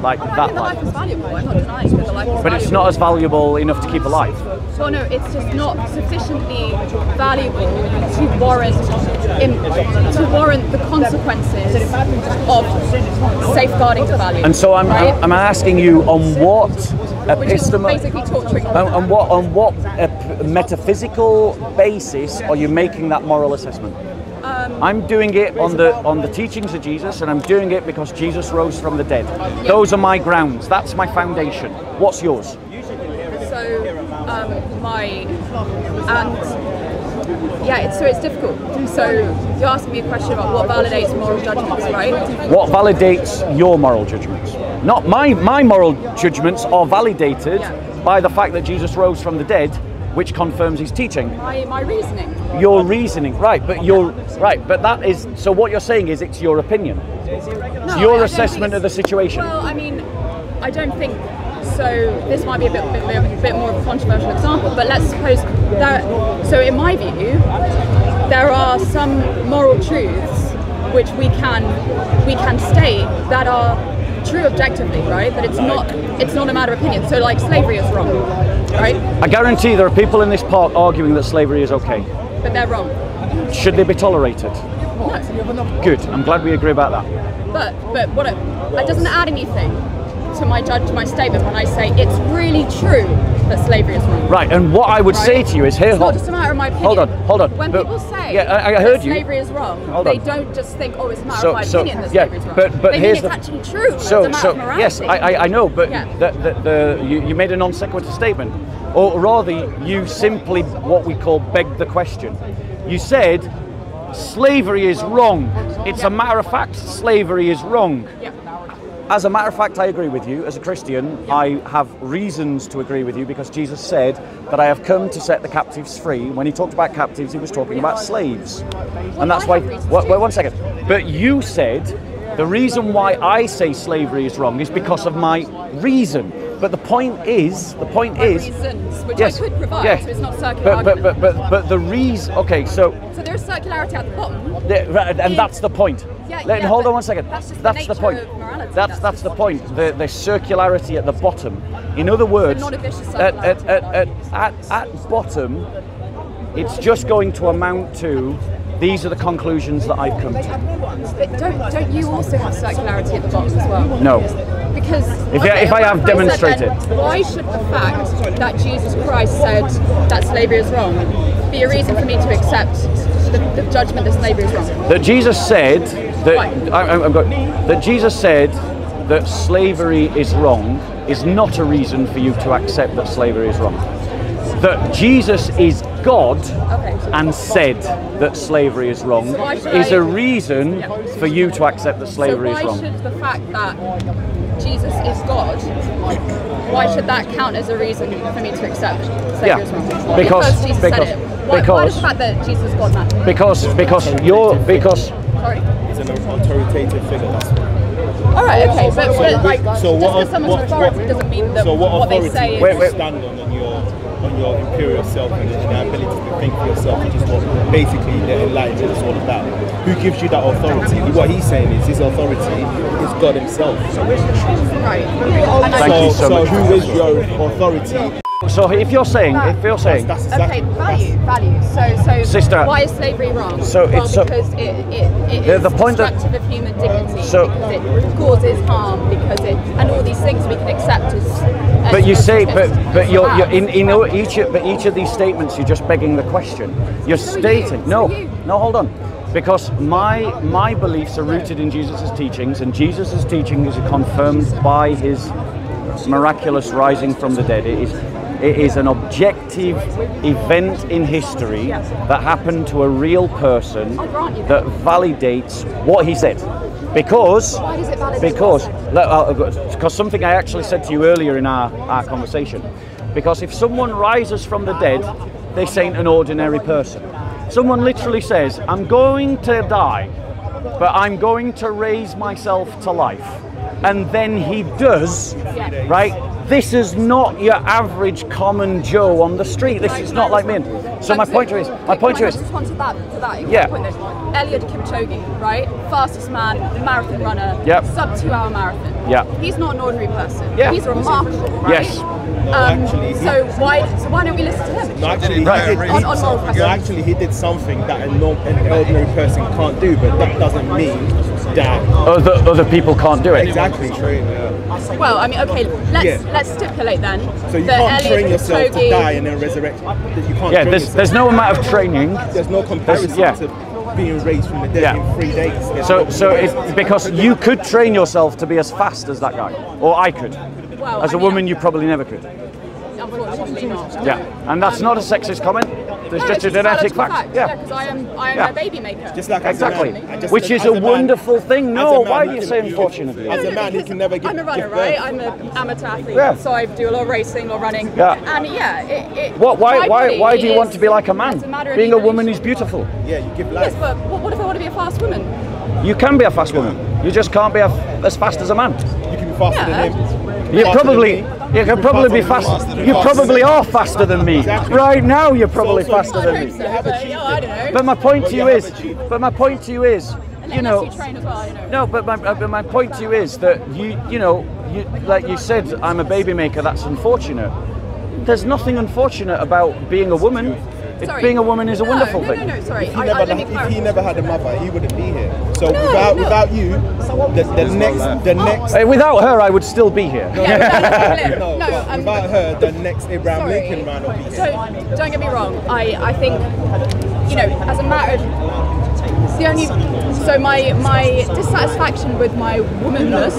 Like oh, that life. life is valuable. I'm not denying that the life is but valuable. It's not as valuable enough to keep alive. Well, no, it's just not sufficiently valuable to warrant in, to warrant the consequences of safeguarding the value. And so I'm right? I'm asking you on what epistemological on, on what on what ep metaphysical basis are you making that moral assessment? Um, I'm doing it on the on the teachings of Jesus, and I'm doing it because Jesus rose from the dead. Yeah. Those are my grounds. That's my foundation. What's yours? So um, my and yeah, it's, so it's difficult. So you asked me a question about what validates moral judgments, right? What validates your moral judgments? Not my my moral judgments are validated yeah. by the fact that Jesus rose from the dead, which confirms his teaching. My, my reasoning. Your reasoning, right? But your right, but that is so. What you're saying is it's your opinion. No, it's your I, I assessment it's, of the situation. Well, I mean, I don't think so. This might be a bit, bit, bit more of a controversial example, but let's suppose that. So, in my view, there are some moral truths which we can we can state that are true objectively, right? But it's not it's not a matter of opinion. So, like slavery is wrong. Right? I guarantee there are people in this park arguing that slavery is okay. But they're wrong. Should they be tolerated? No. Good. I'm glad we agree about that. But but what it, it doesn't add anything to my judge, to my statement when I say it's really true that slavery is wrong. Right. And what I would right? say to you is here. It's not just a matter of my opinion. Hold on. Hold on. When but, people say yeah, I, I heard that you. slavery is wrong, hold they on. don't just think, oh, it's a matter so, of my so, opinion that yeah, slavery is wrong. But, but they here's think it's the, actually true. So, it's a so of morality. yes, I I know, but yeah. the, the, the, you, you made a non sequitur statement. Or rather, you simply, what we call, begged the question. You said, slavery is wrong. It's yeah. a matter of fact, slavery is wrong. Yeah. As a matter of fact, I agree with you. As a Christian, yeah. I have reasons to agree with you because Jesus said that I have come to set the captives free. When he talked about captives, he was talking about slaves. Well, and that's I why, wait, wait one second. But you said, the reason why I say slavery is wrong is because of my reason. But the point is, the point My is, reasons, which yes, I could provide, yes, so it's not circular. But, but, but, but, but the reason, okay, so. So there's circularity at the bottom. The, right, and that's the point. Yeah, Let, yeah, hold on one second. That's, just that's the, the point. That's, that's, that's the point. The, the circularity at the bottom. In other words, so not a vicious at, at, at, at, at, at bottom, it's just going to amount to. These are the conclusions that I've come to. But don't, don't you also have circularity at the bottom as well? No. Because if, okay, I, if I have demonstrated. Then, why should the fact that Jesus Christ said that slavery is wrong be a reason for me to accept the, the judgment that slavery is wrong? That Jesus said that, right. I, I'm going, that Jesus said that slavery is wrong is not a reason for you to accept that slavery is wrong. That Jesus is God okay. and said that slavery is wrong so is I, a reason yeah. for you to accept that slavery so is wrong. Why should the fact that Jesus is God, why should that count as a reason for me to accept slavery yeah. is wrong? Because, because Jesus because, said it. Why, because, why does the fact that Jesus is God matter? Because, because you're, because... Sorry? He's an authoritative figure, that's why. All right, okay, but, so, but like, so just because someone's authority doesn't mean that so what, what they say is... Wait, wait. Stand on and you're, on your imperial self and the ability to think for yourself, which is what basically the Enlightenment is all about. Who gives you that authority? What he's saying is his authority is God himself. So, right. so, so, so who is your authority? So if you're saying, but, if you're saying, that's, that's exactly, okay, value, value. So, so sister, why is slavery wrong? So well, it's because so, it, it, it is the point destructive that, of human dignity. So because it causes harm, because it, and all these things we can accept as. as but you say, but but you're, you're in in each of, but each of these statements, you're just begging the question. You're so stating you, no, so no, hold on. Because my my beliefs are rooted in Jesus' teachings, and Jesus' teachings are confirmed by his miraculous rising from the dead. It is, it is an objective event in history that happened to a real person that validates what he said. Because, because, because something I actually said to you earlier in our, our conversation, because if someone rises from the dead, they ain't an ordinary person. Someone literally says, I'm going to die, but I'm going to raise myself to life. And then he does, yeah. Right? This is not your average common Joe on the street. This is not like me. So my point is, my point is, respond to that, to that yeah. Eliud Kipchoge, right? Fastest man, marathon runner, yep. sub two hour marathon. Yeah. He's not an ordinary person. Yeah. He's remarkable, right? Yes. No, um, actually, so why so why don't we listen to him? No, actually, right. he, on, on moral precedent. Actually, he did something that an ordinary person can't do, but that doesn't mean that other other people can't do it. Exactly. Yeah. Well, I mean, okay, let's yeah. let's stipulate then. So you can't train yourself to die and then resurrect. You can't. Yeah, there's there's no amount of training. There's no comparison yeah. to being raised from the dead yeah. in three days. There's so so it's because you could train yourself to be as fast as that guy, or I could. Well, as a I mean, woman, you probably never could. Unfortunately not. Yeah, and that's um, not a sexist comment. There's no, just a genetic fact. fact. Yeah, because yeah, I am, I am yeah. a baby maker. Just like exactly, man, just which is a, a wonderful man, thing. No, man, why do you say unfortunately? As a man, you can never get. I'm a runner, right? I'm an amateur athlete, yeah. so I do a lot of racing, a lot of running. Yeah. And yeah, it. it what? Why? Why? Why do you want to be like a man? A Being a woman is beautiful. Yeah, you give life. Yes, but what if I want to be a fast woman? You can be a fast woman. You just can't be a, as fast as a man. You can be faster than him. You probably, you can probably be faster. You probably are faster than me right now. You're probably faster than me. But my point to you is, but my point to you is, you know, no. But my, but my point to you is that you, you know, you, like you said, I'm a baby maker. That's unfortunate. There's nothing unfortunate about being a woman. Sorry. Being a woman is a no, wonderful no, no, thing. No, no, sorry. If he, I, never, I, let me if he never had a mother, he wouldn't be here. So no, without no. without you, the, the next the next. Oh. Without her, I would still be here. Yeah, no, no, um, without her, the next Abraham sorry, Lincoln man will be here. Don't, don't get me wrong. I I think you know as a matter of. The only so my my dissatisfaction with my womanness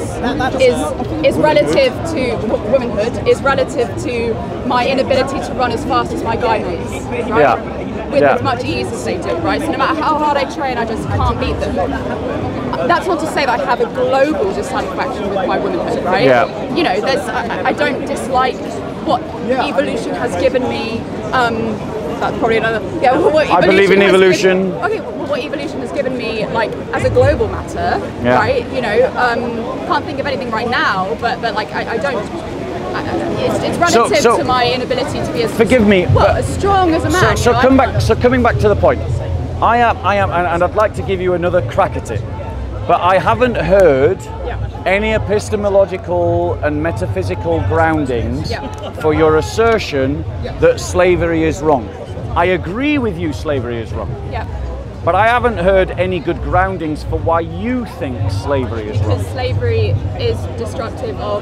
is is relative to womanhood is relative to my inability to run as fast as my guy runs, right? Yeah. With yeah. as much ease as they do, right? So no matter how hard I train, I just can't beat them. That's not to say that I have a global dissatisfaction with my womanhood, right? Yeah. You know, there's I, I don't dislike what evolution has given me. Um, That's probably another. Yeah, well, what I believe in evolution. Given, okay, well, what evolution has given me, like as a global matter, yeah. right? You know, um, can't think of anything right now, but but like I, I don't. I, it's, it's relative so, so, to my inability to be as forgive me, well, but, as strong as a man. So, so you know, come back. So coming back to the point, I am, I am, and, and I'd like to give you another crack at it, but I haven't heard yeah. any epistemological and metaphysical groundings yeah. for your assertion yeah. that slavery is wrong. I agree with you, slavery is wrong. Yeah. But I haven't heard any good groundings for why you think slavery is wrong. Because slavery is destructive of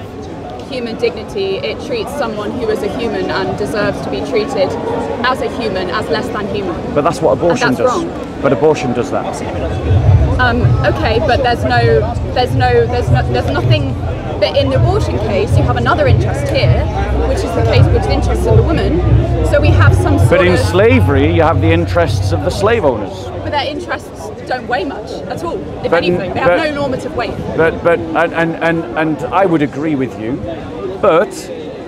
human dignity. It treats someone who is a human and deserves to be treated as a human, as less than human. But that's what abortion and that's does. Wrong. But abortion does that. Um, okay, but there's no, there's no, there's no, there's nothing. But in the abortion case, you have another interest here, which is the case which interests of the woman. So we have some sort But in of, slavery, you have the interests of the slave owners. But their interests don't weigh much at all, if but, anything. They but, have no normative weight. But, but and, and, and, and I would agree with you, but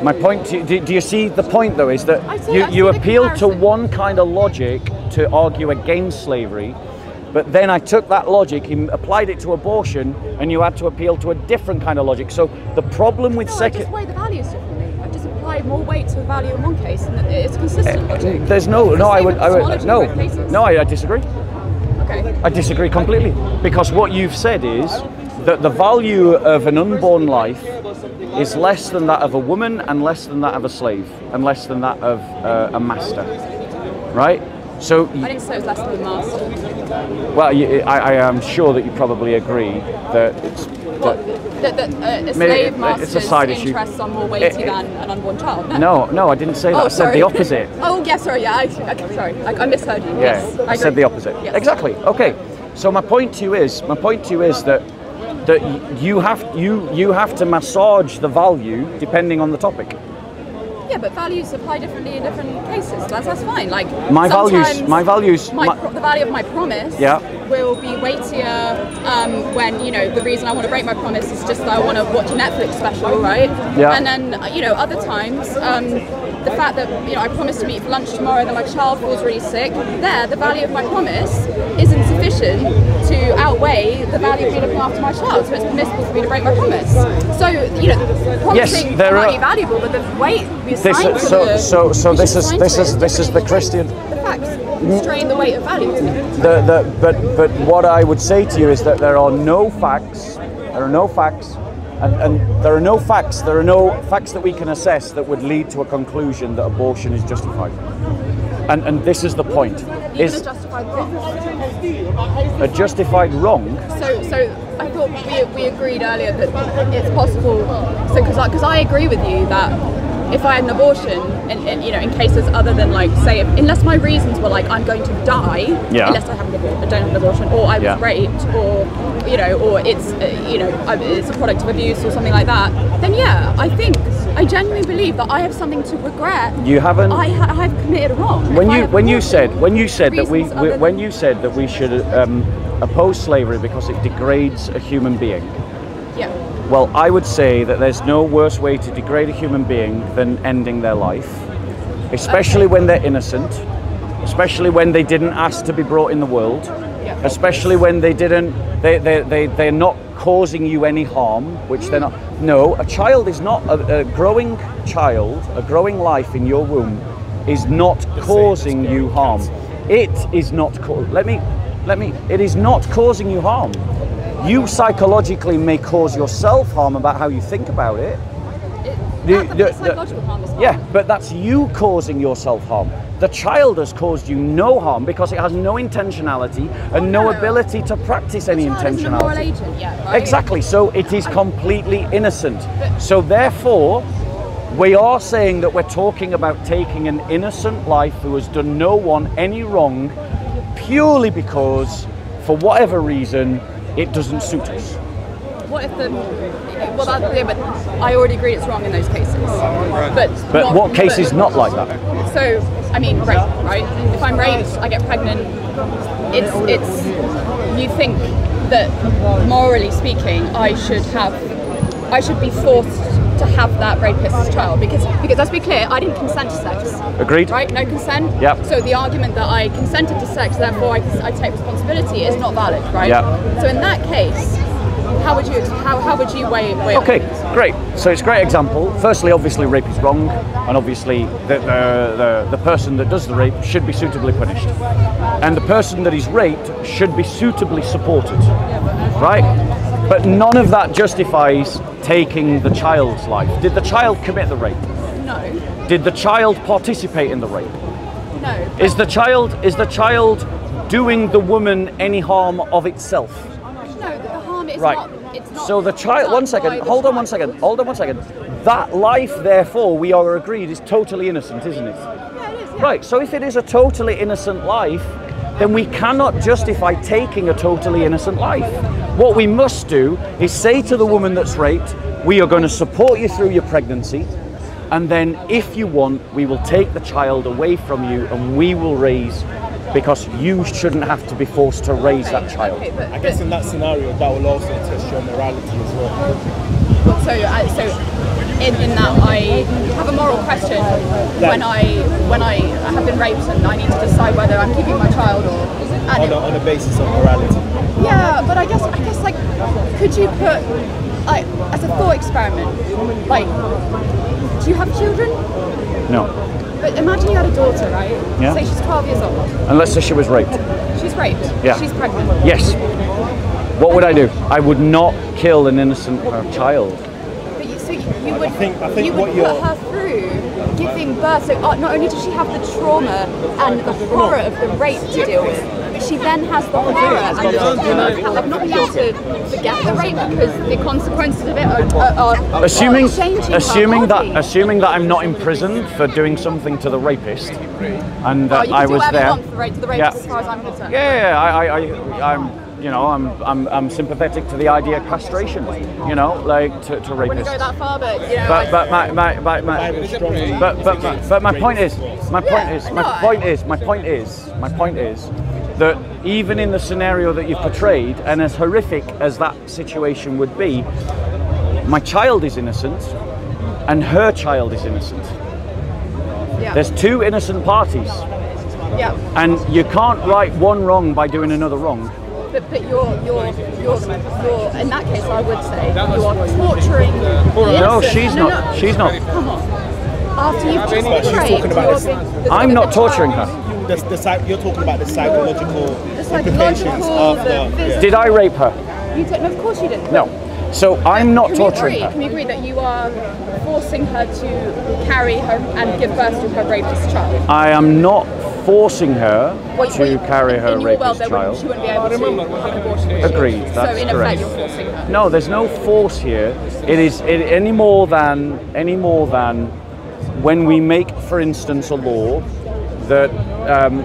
my point, to, do, do you see the point though, is that see, you, you appeal to one kind of logic to argue against slavery, but then I took that logic and applied it to abortion, and you had to appeal to a different kind of logic. So the problem with no, second... I just weigh the values differently. I just applied more weight to the value in one case, and it's consistent logic. Uh, there's no... No, I would, I would... No, no I, I disagree. Okay. I disagree completely. Because what you've said is that the value of an unborn life is less than that of a woman and less than that of a slave and less than that of uh, a master, right? So I think so it's less than a master. Well, you, I, I am sure that you probably agree that it's... Well, that, that, that a slave master's it's a side interests issue. Are more weighty it, it, than an unborn child. No, no, no, I didn't say that. Oh, I said sorry. The opposite. Oh, yeah, sorry, yeah, I, sorry, I misheard you. Yeah, yes, I, I said the opposite. Yes. Exactly, okay. So my point to you is, my point to you is that that you have you you have to massage the value depending on the topic. Yeah, but values apply differently in different cases. That's that's fine. Like my values, my values, my, my the value of my promise yeah. will be weightier um, when you know the reason I want to break my promise is just that I want to watch a Netflix special, right? Yeah. And then you know other times. Um, The fact that you know I promised to meet for lunch tomorrow, that my child was really sick. There, the value of my promise isn't sufficient to outweigh the value of being looking after my child. So it's permissible for me to break my promise. So you know, promising yes, there might are be valuable, but the weight we assign to so, the so so this is this is this is the Christian. The facts strain the weight of value. The the but but what I would say to you is that there are no facts. There are no facts. And, and there are no facts, there are no facts that we can assess that would lead to a conclusion that abortion is justified. And, and this is the point. Is a justified wrong? A justified wrong? So, so I thought we, we agreed earlier that it's possible, so because I, because I agree with you that if I had an abortion, and, and you know, in cases other than like, say, if, unless my reasons were like I'm going to die, yeah. unless I have an abortion, I don't have an abortion, or I was yeah. raped, or you know, or it's uh, you know, I, it's a product of abuse or something like that, then yeah, I think I genuinely believe that I have something to regret. You haven't. I ha I've committed a wrong. When you when you said when you said that we, we when you said that we should um, oppose slavery because it degrades a human being. Yeah. Well, I would say that there's no worse way to degrade a human being than ending their life, especially okay. when they're innocent, especially when they didn't ask to be brought in the world, yeah. especially when they didn't, they, they, they, they're not causing you any harm, which mm. they're not. No, a child is not, a, a growing child, a growing life in your womb is not causing you harm. It is not, let me, let me, it is not causing you harm. You psychologically may cause yourself harm about how you think about it. it the, the, psychological the, harm as well. Yeah, but that's you causing yourself harm. The child has caused you no harm because it has no intentionality and oh, no. no ability to practice the any child intentionality. Isn't a moral agent yet, right? Exactly, so it is completely innocent. So therefore, we are saying that we're talking about taking an innocent life who has done no one any wrong purely because, for whatever reason, it doesn't suit us. What if the, well that's yeah, but I already agree it's wrong in those cases. But, but not, what case is not like that? So, I mean, rape, right? If I'm raped, I get pregnant, it's, it's, you think that morally speaking, I should have, I should be forced to have that rapist's child because, because let's be clear, I didn't consent to sex. Agreed. Right? No consent. Yep. So the argument that I consented to sex, therefore I, I take responsibility, is not valid, right? Yep. So in that case, how would you how how would you weigh? weigh okay, it? Great. So it's a great example. Firstly, obviously rape is wrong, and obviously the the, the the person that does the rape should be suitably punished, and the person that is raped should be suitably supported, right? But none of that justifies taking the child's life. Did the child commit the rape? No. Did the child participate in the rape? No. Is the child is the child doing the woman any harm of itself? No, the harm is right. not, it's not. So the child, one second, hold on one second, hold on one second. That life, therefore, we are agreed, is totally innocent, isn't it? Yeah, it is, yeah. Right, so if it is a totally innocent life, then we cannot justify taking a totally innocent life. What we must do is say to the woman that's raped, we are going to support you through your pregnancy, and then if you want, we will take the child away from you and we will raise, because you shouldn't have to be forced to raise okay, that child. Okay, but, but I guess in that scenario, that will also test your morality as well. So, uh, so In, in that I have a moral question when I when I have been raped and I need to decide whether I'm keeping my child or on a, on a basis of morality. Yeah, but I guess I guess like could you put like as a thought experiment like do you have children? No. But imagine you had a daughter, right? Yeah. Say she's twelve years old. And let's say she was raped. She's raped. Yeah. She's pregnant. Yes. What would I do? I would not kill an innocent uh, child. So you would, I think, I think you would put her through giving birth. So not only does she have the trauma and the horror of the rape to deal with, but she then has the horror and the trauma of not being able to forget the rape because the consequences of it are, are, are assuming, changing assuming her body. That, assuming that I'm not in prison for doing something to the rapist, and that oh, I was there. You can do whatever you want for rape, to the rapist, yeah. As far as I'm concerned. Yeah, yeah, I, I, I, I'm... You know, I'm I'm I'm sympathetic to the idea of castration. You know, like to, to rapists. Wouldn't go that far, but yeah. But but my my my, my but but my, but my point is my point is my point is my point is my point is that even in the scenario that you've portrayed, and as horrific as that situation would be, my child is innocent, and her child is innocent. Yeah. There's two innocent parties. Yeah. And you can't right one wrong by doing another wrong. But, but you're, you're, you're, you're, in that case, I would say, you're torturing the innocent. No, she's no, not, no. she's not. Come on. After you've just been raped, you're being, I'm not torturing her. The, the, you're talking about the psychological the implications of the... Did I rape her? You don't, no, of course you didn't. No. So I'm not can torturing agree, her. Can we agree that you are forcing her to carry her and give birth to her rapist child? I am not forcing her well, to well, carry in, her in rapist world, child. She wouldn't be able to. Agreed, that's so in correct. Effect, you're forcing her. No, there's no force here. It is it, any more than any more than when we make, for instance, a law that. Um,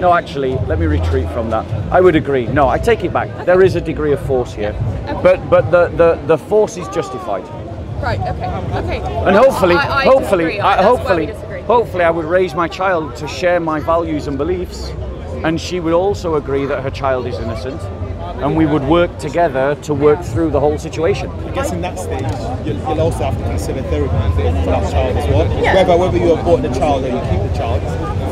No, actually, let me retreat from that. I would agree. No, I take it back. Okay. There is a degree of force here, okay. but but the, the the force is justified. Right. Okay. Okay. And hopefully, I, I hopefully, I, hopefully, hopefully, I would raise my child to share my values and beliefs, and she would also agree that her child is innocent, and we would work together to work through the whole situation. I guess in that stage, you'll, you'll also have to consider therapy for that child as well. Yeah. Whether whether you abort the child or you keep the child.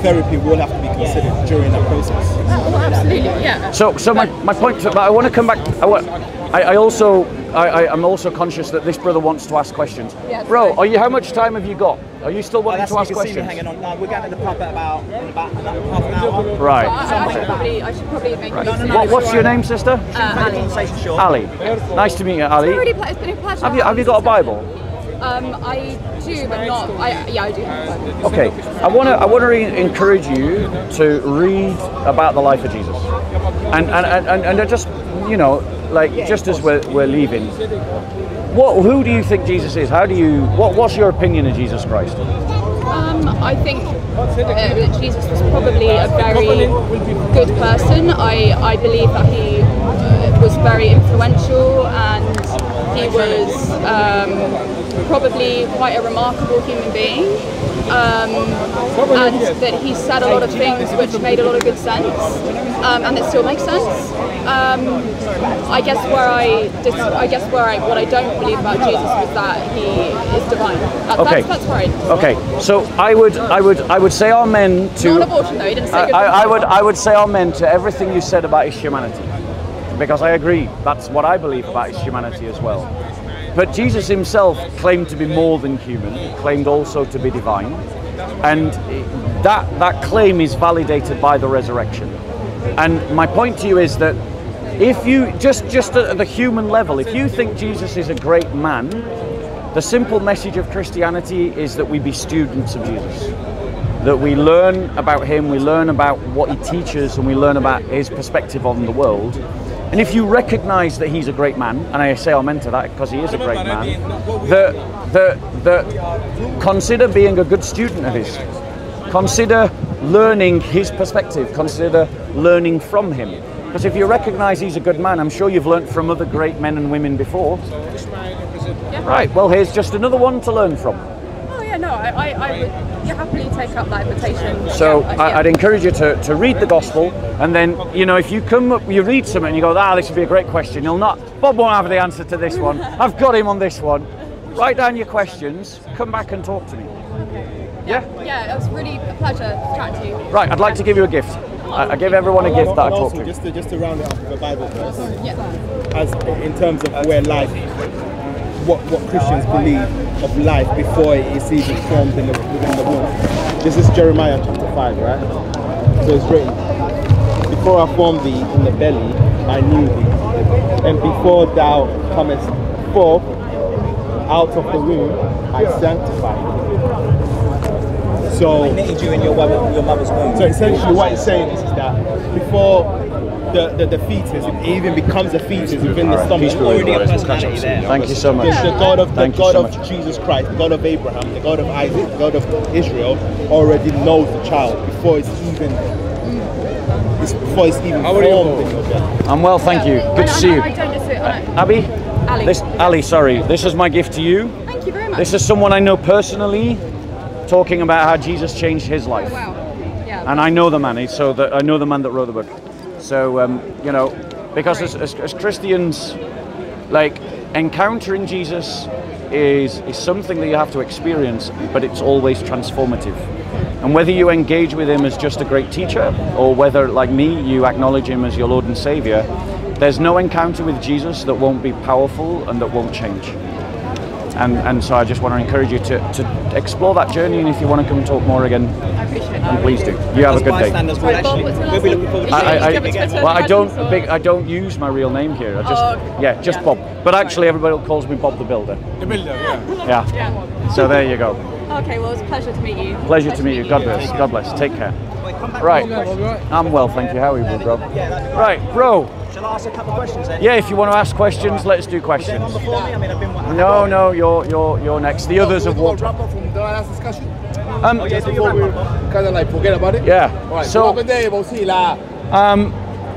Therapy will have to be considered during that process. Oh, absolutely, yeah. So, so my, my point, to, but I want to come back. I want, I, I also, I, I, I'm also conscious that this brother wants to ask questions. Yeah, bro, are you? How much time have you got? Are you still wanting oh, to ask questions? See me hanging on. No, we're getting to the pub at about, about half an hour. Right. So I, I, should probably, I should probably make right. no, no, no, what, What's your name, sister? Uh, Ali. Ali. Nice to meet you, Ali. It's been, really pl it's been a pleasure. Have you, have you got a Bible? Um, I do, but not. I, yeah, I do. Have okay, I want to. I want to encourage you to read about the life of Jesus, and and and and, and just you know, like yeah, just as we're we're leaving, what who do you think Jesus is? How do you? What what's your opinion of Jesus Christ? Um, I think uh, Jesus was probably a very good person. I I believe that he uh, was very influential and. He was um, probably quite a remarkable human being, um, and that he said a lot of things which made a lot of good sense, um, and that still makes sense. Um, I guess where I, dis I guess where I, what I don't believe about Jesus is that he is divine. That, okay. That's, that's right. Okay. So I would, I would, I would say amen to. Non-abortion though. You didn't say I, good I, I would, I would say amen to everything you said about his humanity. Because I agree, that's what I believe about his humanity as well. But Jesus himself claimed to be more than human, claimed also to be divine, and that, that claim is validated by the resurrection. And my point to you is that if you, just, just at the human level, if you think Jesus is a great man, the simple message of Christianity is that we be students of Jesus. That we learn about him, we learn about what he teaches, and we learn about his perspective on the world. And if you recognise that he's a great man, and I say amen to that because he is a great man, that, that, that consider being a good student of his. Consider learning his perspective. Consider learning from him. Because if you recognise he's a good man, I'm sure you've learnt from other great men and women before. Right, well, here's just another one to learn from. Oh, yeah, no, I, I would... You happily take up that invitation. So yeah, I, yeah. I'd encourage you to, to read the gospel, and then, you know, if you come up, you read something and you go, ah, this would be a great question. You'll not, Bob won't have the answer to this one. I've got him on this one. Write down your questions, come back and talk to me. Okay. Yeah? Yeah, yeah, it was really a pleasure chatting to you. Right, I'd like yeah. to give you a gift. I, I give everyone a gift and that I talk to. Just to. Just to round it up with the Bible verse, yeah. As in terms of where life is. What, what Christians believe of life before it is even formed in the, within the womb. This is Jeremiah chapter five, right? So it's written, before I formed thee in the belly, I knew thee. And before thou comest forth out of the womb, I sanctified you. So I made you in your, your mother's womb. So essentially what it's saying is that before the, the, the fetus, it even becomes a fetus within the stomach. Right. Already a personality there. Thank you so much. The, the God, of, the God so of Jesus Christ, the God of Abraham, the God of Isaac, the God of Israel already knows the child before it's even... Before it's even How are formed. You? Okay. I'm well, thank you. Good to see you. Uh, Abby? Ali. This, Ali, sorry. This is my gift to you. Thank you very much. This is someone I know personally talking about how Jesus changed his life. Oh, wow. Yeah. And I know the man, so that I know the man that wrote the book. So, um, you know, because as, as, as Christians, like, encountering Jesus is, is something that you have to experience, but it's always transformative. And whether you engage with him as just a great teacher, or whether, like me, you acknowledge him as your Lord and Savior, there's no encounter with Jesus that won't be powerful and that won't change. And, and so I just want to encourage you to, to explore that journey, and if you want to come and talk more again, I appreciate that. Please do. You have a good day. Well, I don't, big, I don't use my real name here. I just, oh, okay. yeah, just yeah. Bob. But actually, everybody calls me Bob the Builder. The Builder, yeah. Yeah. yeah. So there you go. Okay, well, it's a pleasure to meet you. Pleasure, pleasure to meet you. you. God bless. God bless. Take care. Right. I'm well, thank you. How are you, bro? Right, bro. Shall I ask a couple of questions then? Yeah, if you want to ask questions, let's do questions. No, no, you're you're you're next. The others have walked. Wrap up from the last discussion. Um, just before we kind of like forget about it. Yeah. Right. So um,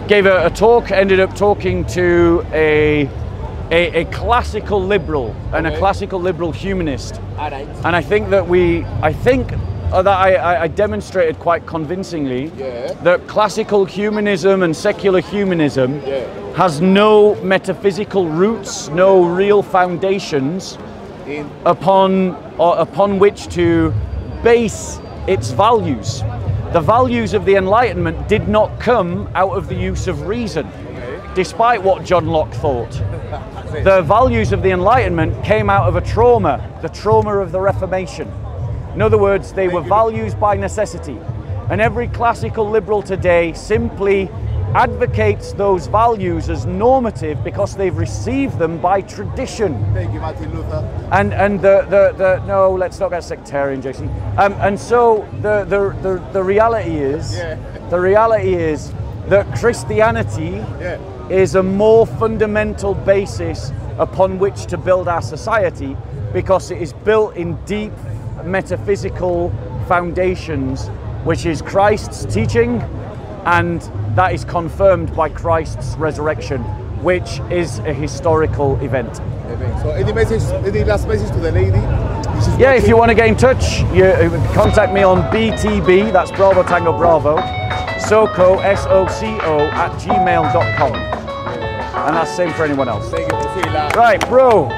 gave a, a talk. Ended up talking to a. A, a classical liberal and okay. a classical liberal humanist, right. and I think that we, I think that I, I demonstrated quite convincingly yeah. that classical humanism and secular humanism yeah. has no metaphysical roots, no real foundations In. upon or upon which to base its values. The values of the Enlightenment did not come out of the use of reason, okay. despite what John Locke thought. The values of the Enlightenment came out of a trauma, the trauma of the Reformation. In other words, they were values by necessity. And every classical liberal today simply advocates those values as normative because they've received them by tradition. Thank you, Martin Luther. And, and the, the, the, no, let's not get sectarian, Jason. Um, and so the, the, the, the reality is, yeah. the reality is that Christianity yeah. is a more fundamental basis upon which to build our society, because it is built in deep metaphysical foundations, which is Christ's teaching, and that is confirmed by Christ's resurrection, which is a historical event. So any message, any last message to the lady? Yeah, if you want to get in touch, you contact me on B T B, that's Bravo Tango Bravo, SoCo, S O C O, at gmail dot com. And that's the same for anyone else. Right, bro.